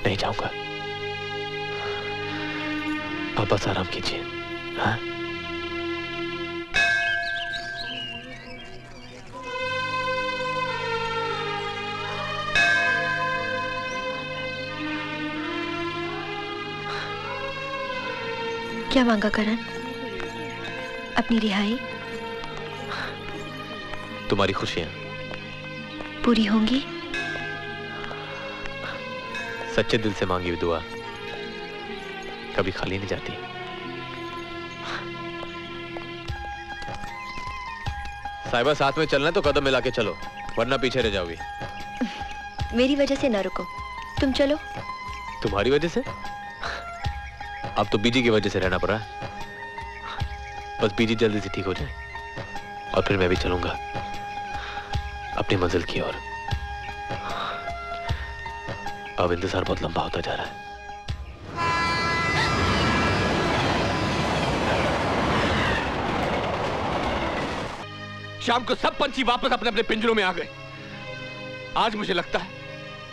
नहीं जाऊंगा। आप बस आराम कीजिए। हाँ, क्या मांगा करण? अपनी रिहाई। तुम्हारी खुशियां पूरी होंगी। सच्चे दिल से मांगी हुई दुआ कभी खाली नहीं जाती। साहिबा साथ में चलना तो कदम मिला के चलो, वरना पीछे रह जाओगी। मेरी वजह से ना रुको, तुम चलो। तुम्हारी वजह से? अब तो बीजी की वजह से रहना पड़ा। बस बीजी जल्दी से ठीक हो जाए और फिर मैं भी चलूंगा अपनी मंजिल की ओर। अब इंतजार बहुत लंबा होता जा रहा है। शाम को सब पंछी वापस अपने अपने पिंजरों में आ गए। आज मुझे लगता है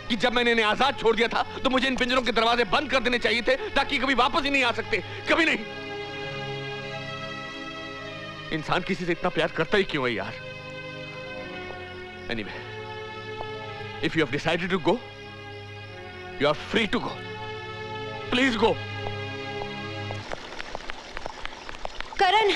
कि जब मैंने इन्हें आजाद छोड़ दिया था तो मुझे इन पिंजरों के दरवाजे बंद कर देने चाहिए थे, ताकि कभी वापस ही नहीं आ सकते, कभी नहीं। इंसान किसी से इतना प्यार करता ही क्यों है यार? Anyway, if you have decided to go, you are free to go. Please go. Karan.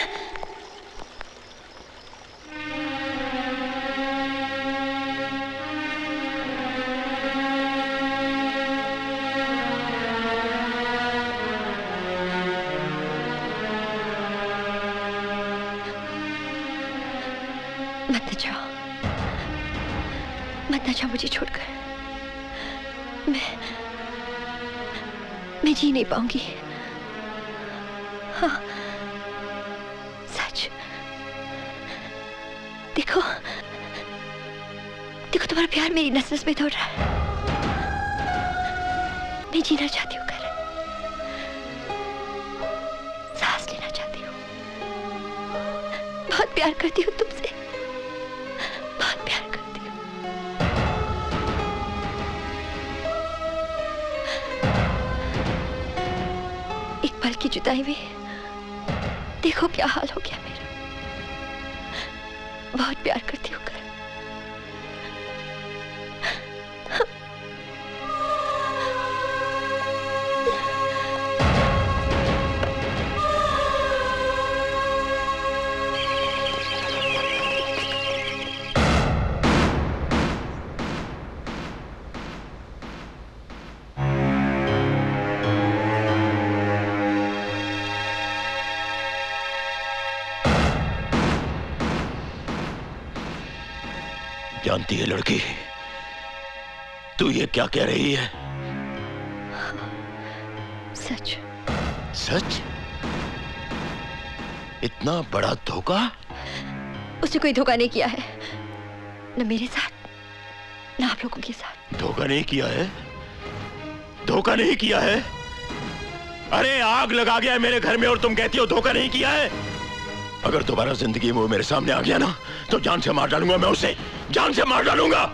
अच्छा, मुझे छोड़कर मैं जी नहीं पाऊंगी। हाँ सच। देखो देखो, तुम्हारा प्यार मेरी नस-नस में दौड़ रहा है। मैं जीना चाहती हूँ करण, सांस लेना चाहती हूँ। बहुत प्यार करती हूँ तुमसे, बहुत प्यार। जुदाई हुई। देखो क्या हाल हो गया मेरा। बहुत प्यार करती हूँ कर। जानती है लड़की, तू ये क्या कह रही है? सच। सच? इतना बड़ा धोखा? उसने कोई धोखा नहीं किया है, न मेरे साथ न आप लोगों के साथ। धोखा नहीं किया है? धोखा नहीं किया है? अरे आग लगा गया है मेरे घर में और तुम कहती हो धोखा नहीं किया है? अगर दोबारा जिंदगी में वो मेरे सामने आ गया ना तो जान से मार डालूंगा मैं उसे, जान से मार डालूंगा।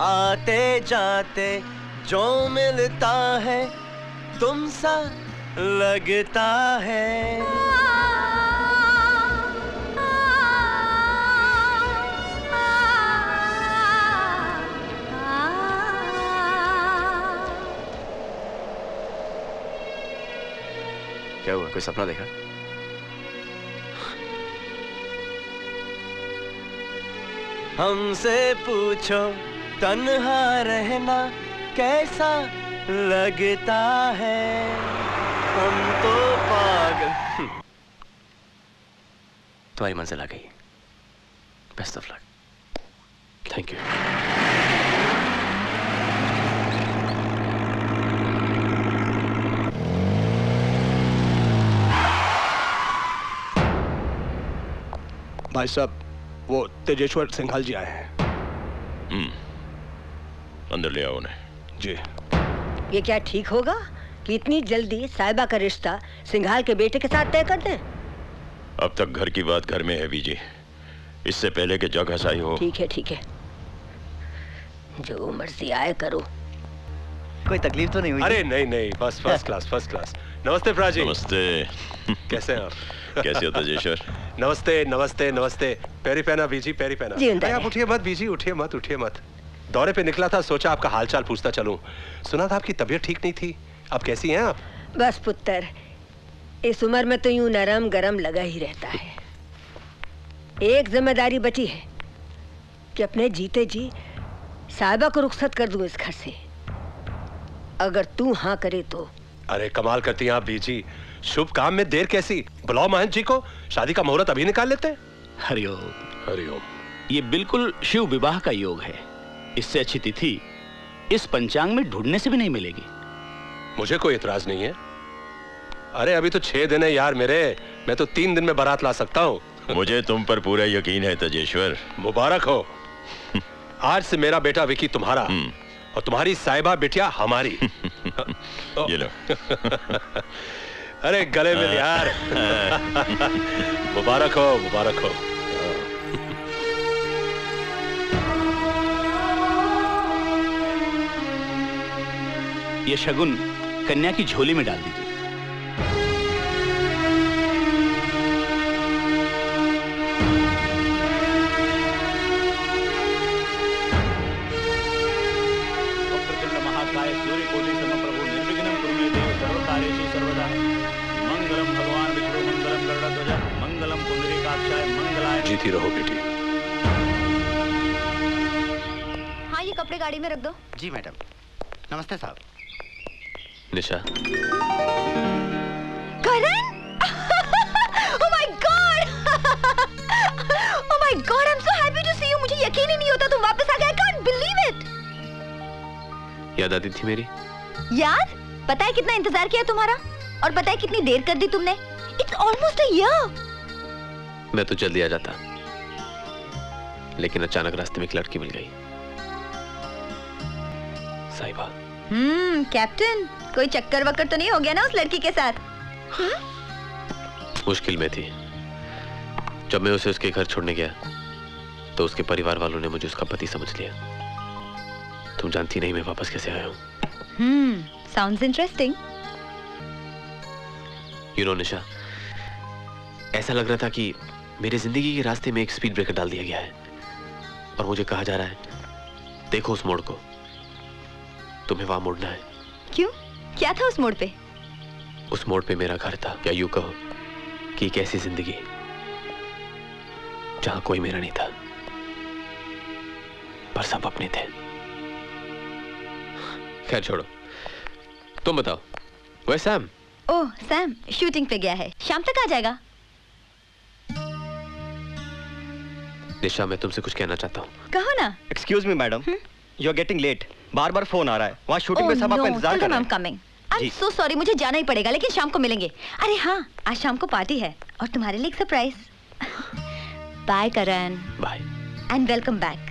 आते जाते जो मिलता है तुम सा लगता है। क्या हुआ, कोई सपना देखा? हमसे पूछो तन्हा रहना कैसा लगता है, हम तो पागल। तुम्हारी मंजिल आ गई, best of luck. Thank you. भाई साहब, वो तेजेश्वर सिंघाल जी आए हैं। अंदर ले आओ उन्हें। जी। ये क्या ठीक होगा कि इतनी जल्दी साहिबा का रिश्ता सिंघाल के बेटे के साथ तय कर दें? अब तक घर की बात घर में है बीजी, इससे पहले कि जग हसाई हो। ठीक है ठीक है, जो मर्जी आए करो। कोई तकलीफ तो नहीं हुई? अरे नहीं नहीं, बस फर्स्ट क्लास फर्स्ट क्लास। नमस्ते प्राजी। नमस्ते। कैसे हैं आप? कैसे हो तेजेश्वर? नमस्ते नमस्ते नमस्ते। पैरी पहना बीजी, पैरी पहना। आप उठिए मत बीजी, उठिए मत, उठिए मत। दौरे पे निकला था, सोचा आपका हालचाल पूछता चलूं। सुना था आपकी तबीयत ठीक नहीं थी, अब कैसी हैं आप? बस पुत्र, इस उम्र में तो यूं नरम गरम लगा ही रहता है। एक जिम्मेदारी बची है कि अपने जीते जी साहिबा को रुखसत कर दूं इस घर से। अगर तू हाँ करे तो। अरे कमाल करती हैं आप बीजी, शुभ काम में देर कैसी। बुलाओ महंत जी को, शादी का मुहूर्त अभी निकाल लेते। हरिओम हरिओम। ये बिल्कुल शिव विवाह का योग है, इससे अच्छी तिथि इस पंचांग में ढूंढने से भी नहीं मिलेगी। मुझे कोई इतराज नहीं है। अरे अभी तो 6 दिन है यार मेरे, मैं तो 3 दिन में बारात ला सकता हूँ। मुझे तुम पर पूरा यकीन है तेजेश्वर। मुबारक हो। आज से मेरा बेटा विकी तुम्हारा और तुम्हारी साहिबा बिटिया हमारी। ये लो। अरे गले में यार। मुबारक हो मुबारक हो। ये शगुन कन्या की झोली में डाल दीजिए। महाकाय सूर्य कोटि समप्रभु निर्विघ्नं कुरु मे देव सर्वकार्येषु सर्वदा मंगलम। भगवान विष्णु मंगलम गरुड़ध्वज मंगलम पुंडरीकाक्षाय मंगलाय। जीती रहो बेटी। हाँ ये कपड़े गाड़ी में रख दो। जी मैडम। नमस्ते साहब। निशा। करण। Oh my God! Oh my God! I'm so happy to see you. मुझे यकीन ही नहीं होता तुम वापस आ गए। I can't believe it. याद आती थी मेरी? याद? पता है कितना इंतजार किया तुम्हारा, और पता है कितनी देर कर दी तुमने? It's almost a year. मैं तो जल्दी आ जाता। लेकिन अचानक रास्ते में एक लड़की मिल गई। साहिबा। कैप्टन, कोई चक्कर वक्कर तो नहीं हो गया ना उस लड़की के साथ? मुश्किल में थी। जब मैं उसे उसके घर छोड़ने गया तो उसके परिवार वालों ने मुझे उसका पति समझ लिया। तुम जानती नहीं मैं वापस कैसे आया हूँ। Sounds interesting. You know Nisha, ऐसा लग रहा था कि मेरी जिंदगी के रास्ते में एक स्पीड ब्रेकर डाल दिया गया है और मुझे कहा जा रहा है देखो उस मोड़ को, तुम्हें वहां मोड़ना है। क्यों, क्या था उस मोड़ पे? उस मोड़ पे मेरा घर था, या यूं कहो कि एक ऐसी जिंदगी जहां कोई मेरा नहीं था पर सब अपने थे। खैर छोड़ो, तुम बताओ वह सैम? ओह सैम शूटिंग पे गया है, शाम तक आ जाएगा। निशा मैं तुमसे कुछ कहना चाहता हूँ। कहो ना। Excuse me madam, you are getting late, बार बार फोन आ रहा है वहाँ शूटिंग में, सब आपका इंतजार कर रहे हैं। I'm coming. I'm so sorry, मुझे जाना ही पड़ेगा लेकिन शाम को मिलेंगे। अरे हाँ, आज शाम को पार्टी है और तुम्हारे लिए एक surprise. Bye Karan. Bye and welcome back.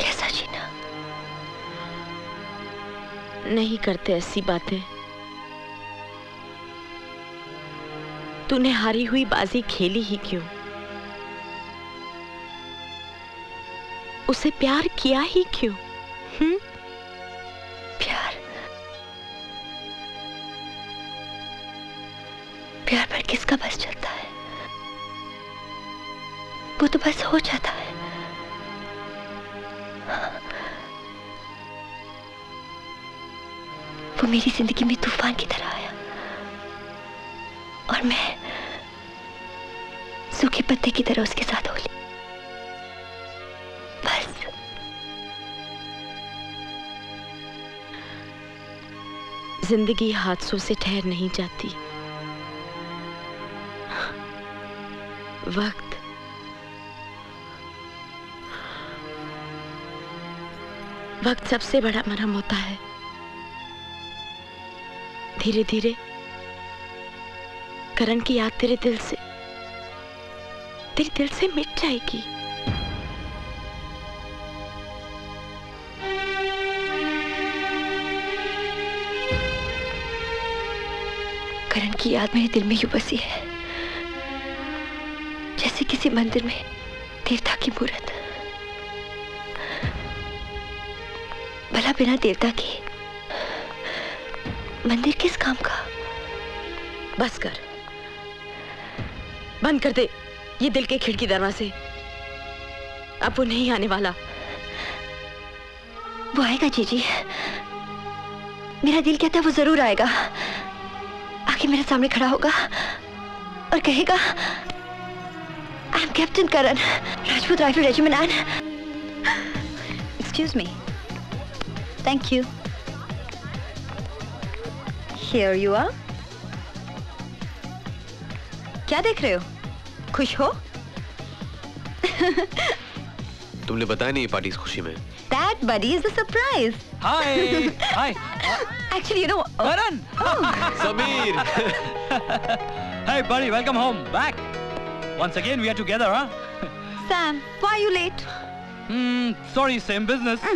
कैसा जीना, नहीं करते ऐसी बातें। तूने हारी हुई बाजी खेली ही क्यों, उसे प्यार किया ही क्यों? प्यार पर किसका बस चलता है, वो तो बस हो जाता है। वो मेरी जिंदगी में तूफान की तरह आया और मैं सूखे पत्ते की तरह उसके साथ हो ली। बस जिंदगी हादसों से ठहर नहीं जाती, वक्त वक्त सबसे बड़ा मरहम होता है। धीरे धीरे करण की याद तेरे दिल से मिट जाएगी। करण की याद मेरे दिल में यूं बसी है जैसे किसी मंदिर में देवता की मूरत। भला बिना देवता के मंदिर किस काम का? बस कर, बंद कर दे ये दिल के खिड़की दरवाजे। अब वो नहीं आने वाला। वो आएगा जीजी, मेरा दिल कहता है वो जरूर आएगा। आके मेरे सामने खड़ा होगा और कहेगा I am captain Karan, Rajput rifle regiment and. Excuse me, thank you, here you are. क्या देख रहे हो, खुश हो? तुमने बताया नहीं पार्टी इस खुशी में। That buddy is a surprise. Hi, hi. Actually, you know. Karan. Sameer. Hey, buddy, welcome home. Back. Once again, we are together, huh? Sam, why are you late? Sorry, same business.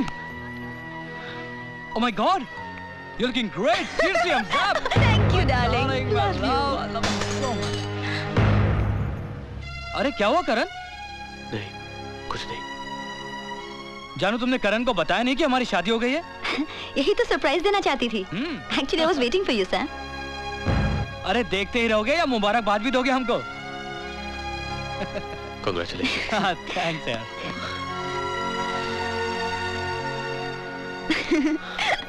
Oh my God, you're looking great. Seriously, I'm zapped. Thank you, darling. Love you. अरे क्या हुआ करण? नहीं कुछ नहीं। जानू तुमने करण को बताया नहीं कि हमारी शादी हो गई है? यही तो सरप्राइज देना चाहती थी। Actually I was waiting for you, sir. अरे देखते ही रहोगे या मुबारकबाद भी दोगे हमको? Congratulations. Thanks यार।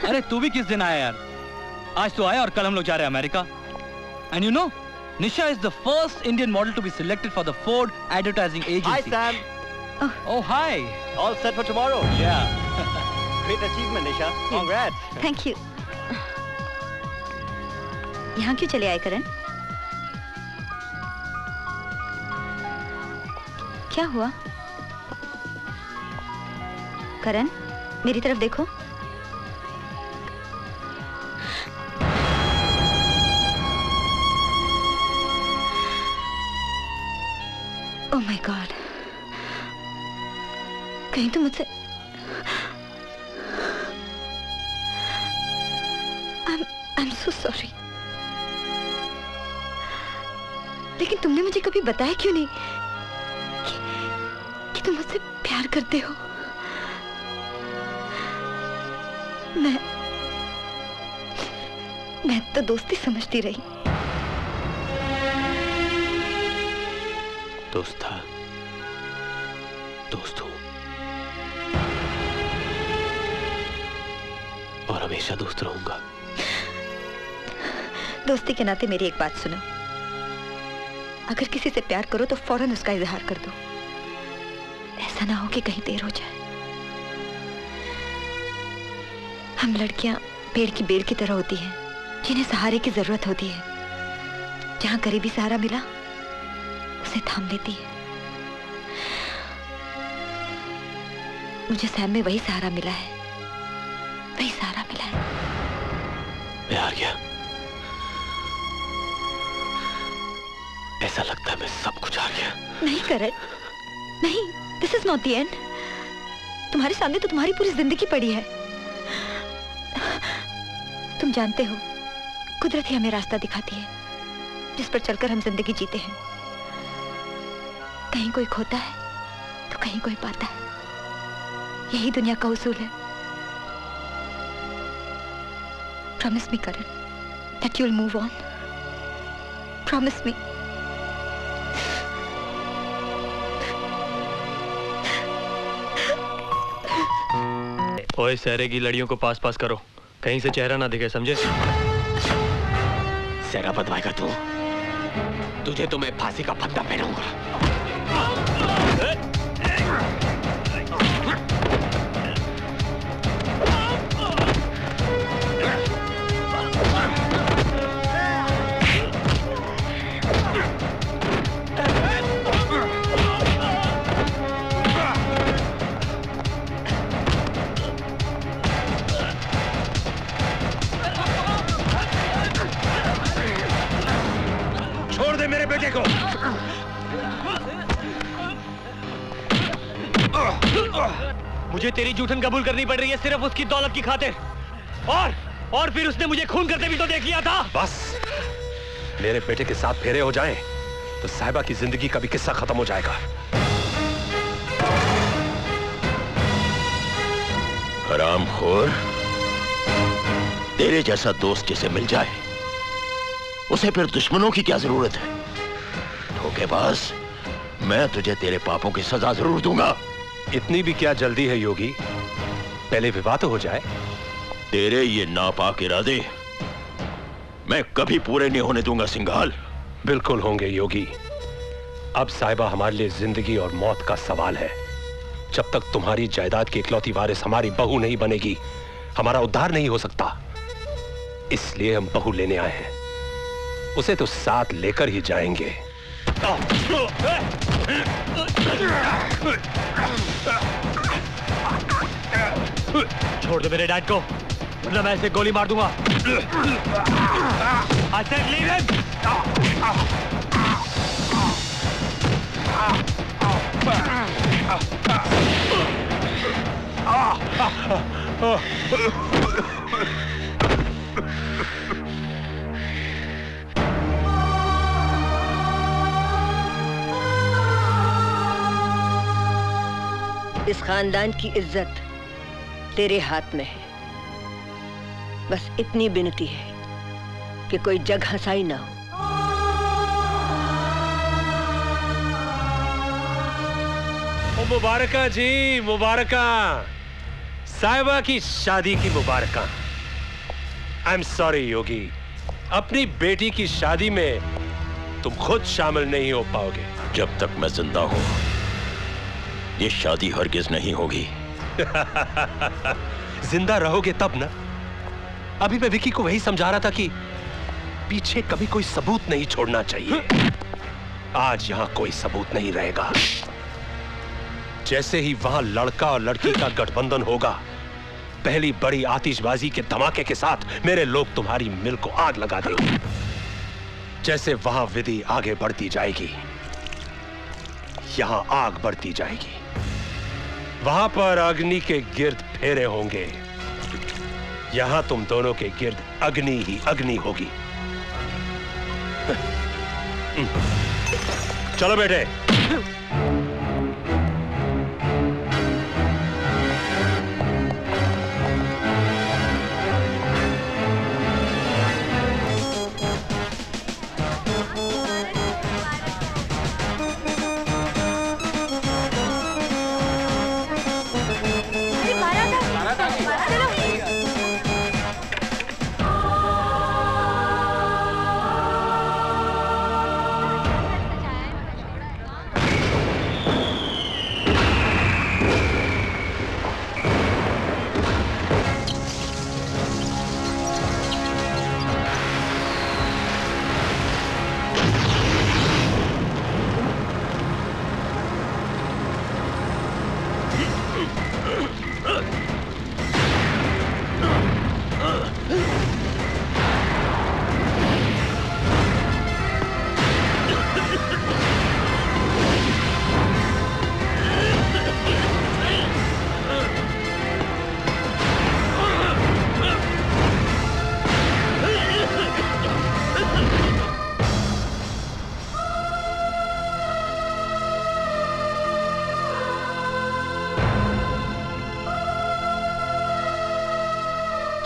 अरे तू भी किस दिन आया यार? आज तो आया और कल हम लोग जा रहे हैं America. And you know? Nisha is the first Indian model to be selected for the Ford advertising agency. Hi Sam. Oh hi. All set for tomorrow. Yeah. Great achievement Nisha. Congrats. Thank you. यहाँ क्यों चले आए करण? क्या हुआ? करण मेरी तरफ देखो। Oh my God, कहीं तो मुझसे आई एम सो सॉरी। लेकिन तुमने मुझे कभी बताया क्यों नहीं कि तुम मुझसे प्यार करते हो? मैं तो दोस्ती समझती रही। दोस्त था, दोस्त हूं और हमेशा दोस्त रहूंगा। दोस्ती के नाते मेरी एक बात सुनो, अगर किसी से प्यार करो तो फौरन उसका इजहार कर दो, ऐसा ना हो कि कहीं देर हो जाए। हम लड़कियां पेड़ की बेल की तरह होती हैं, जिन्हें सहारे की जरूरत होती है। जहां करीबी सहारा मिला उसे थाम लेती है। मुझे सैम में वही सहारा मिला है, वही सहारा मिला है। मैं हार गया, ऐसा लगता है मैं सब कुछ हार गया। नहीं करण, नहीं, this is not the end. तुम्हारे सामने तो तुम्हारी पूरी जिंदगी पड़ी है। तुम जानते हो कुदरत ही हमें रास्ता दिखाती है जिस पर चलकर हम जिंदगी जीते हैं। कहीं कोई खोता है तो कहीं कोई पाता है, यही दुनिया का उसूल है। Promise me Karan that you will move on, promise me. ओए सहरे की लड़ियों को पास पास करो, कहीं से चेहरा ना दिखे, समझे? सहरा बदवाएगा तू, तुझे तो मैं फांसी का फंदा पहनाऊंगा। मुझे तेरी जूठन कबूल करनी पड़ रही है सिर्फ उसकी दौलत की खातिर। और फिर उसने मुझे खून करते भी तो देख लिया था। बस मेरे बेटे के साथ फेरे हो जाएं तो साहिबा की जिंदगी का भी किस्सा खत्म हो जाएगा। हरामखोर, तेरे जैसा दोस्त जिसे मिल जाए उसे फिर दुश्मनों की क्या जरूरत है? धोखेबाज, मैं तुझे तेरे पापों की सजा जरूर दूंगा। इतनी भी क्या जल्दी है योगी, पहले विवाह तो हो जाए। तेरे ये नापाक इरादे मैं कभी पूरे नहीं होने दूंगा सिंघाल। बिल्कुल होंगे योगी, अब साहिबा हमारे लिए जिंदगी और मौत का सवाल है। जब तक तुम्हारी जायदाद की इकलौती वारिस हमारी बहू नहीं बनेगी, हमारा उद्धार नहीं हो सकता। इसलिए हम बहू लेने आए हैं, उसे तो साथ लेकर ही जाएंगे। छोड़ दो मेरे डैड को, वरना मैं इसे गोली मार दूंगा। I said leave him. इस खानदान की इज्जत तेरे हाथ में है। बस इतनी विनती है कि कोई जग हंसाई ना हो। मुबारका जी, मुबारका, साहिबा की शादी की मुबारका। आई एम सॉरी योगी, अपनी बेटी की शादी में तुम खुद शामिल नहीं हो पाओगे। जब तक मैं जिंदा हूं ये शादी हरगिज नहीं होगी। जिंदा रहोगे तब ना। अभी मैं विकी को वही समझा रहा था कि पीछे कभी कोई सबूत नहीं छोड़ना चाहिए। आज यहां कोई सबूत नहीं रहेगा। जैसे ही वहां लड़का और लड़की का गठबंधन होगा, पहली बड़ी आतिशबाजी के धमाके के साथ मेरे लोग तुम्हारी मिल को आग लगा देंगे। जैसे वहां विधि आगे बढ़ती जाएगी, यहाँ आग बढ़ती जाएगी, वहां पर अग्नि के गिर्द फेरे होंगे, यहां तुम दोनों के गिर्द अग्नि ही अग्नि होगी। चलो बेटे।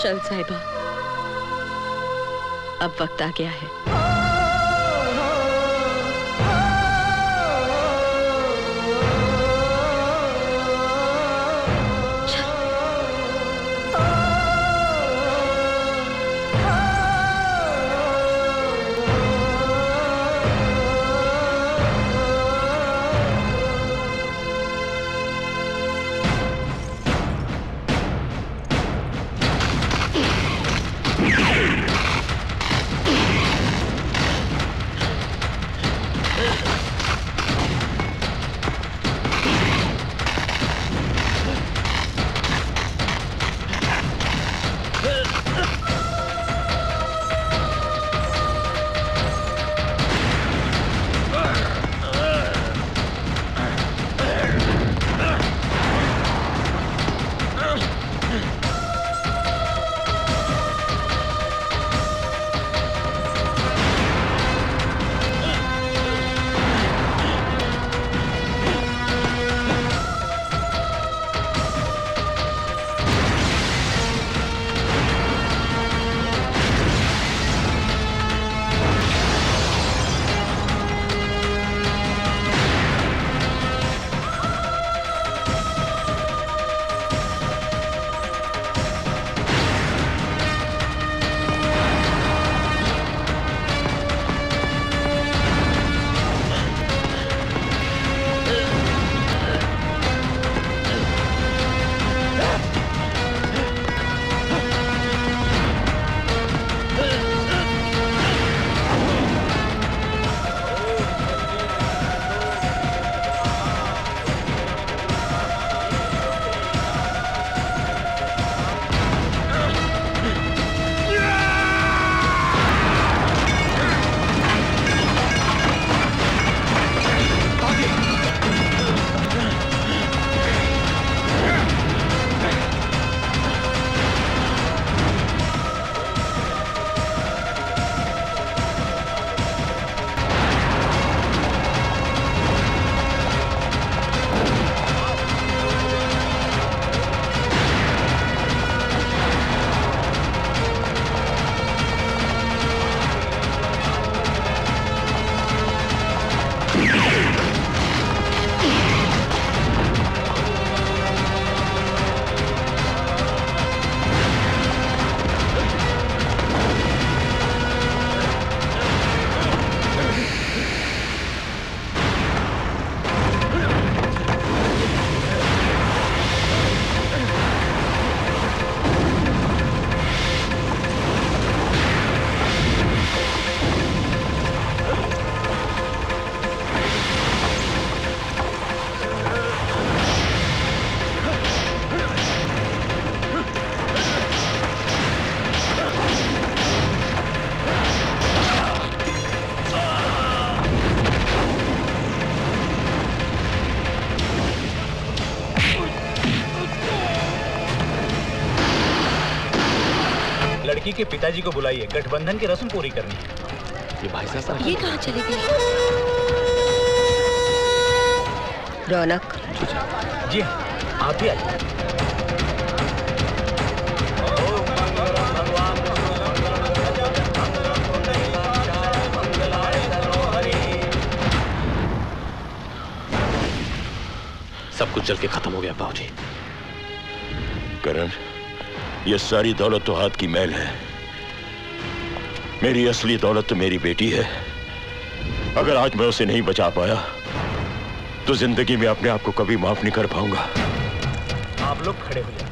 चल साहिबा, अब वक्त आ गया है। लड़की के पिताजी को बुलाइए, गठबंधन की रस्म पूरी करनी है। ये भाई साहब ये कहाँ चले गए? रौनक जी आप ही आइए। सब कुछ जल के खत्म हो गया बाबूजी। करण, ये सारी दौलत तो हाथ की मैल है। मेरी असली दौलत तो मेरी बेटी है। अगर आज मैं उसे नहीं बचा पाया तो जिंदगी में अपने आप को कभी माफ नहीं कर पाऊंगा। आप लोग खड़े हो जाए।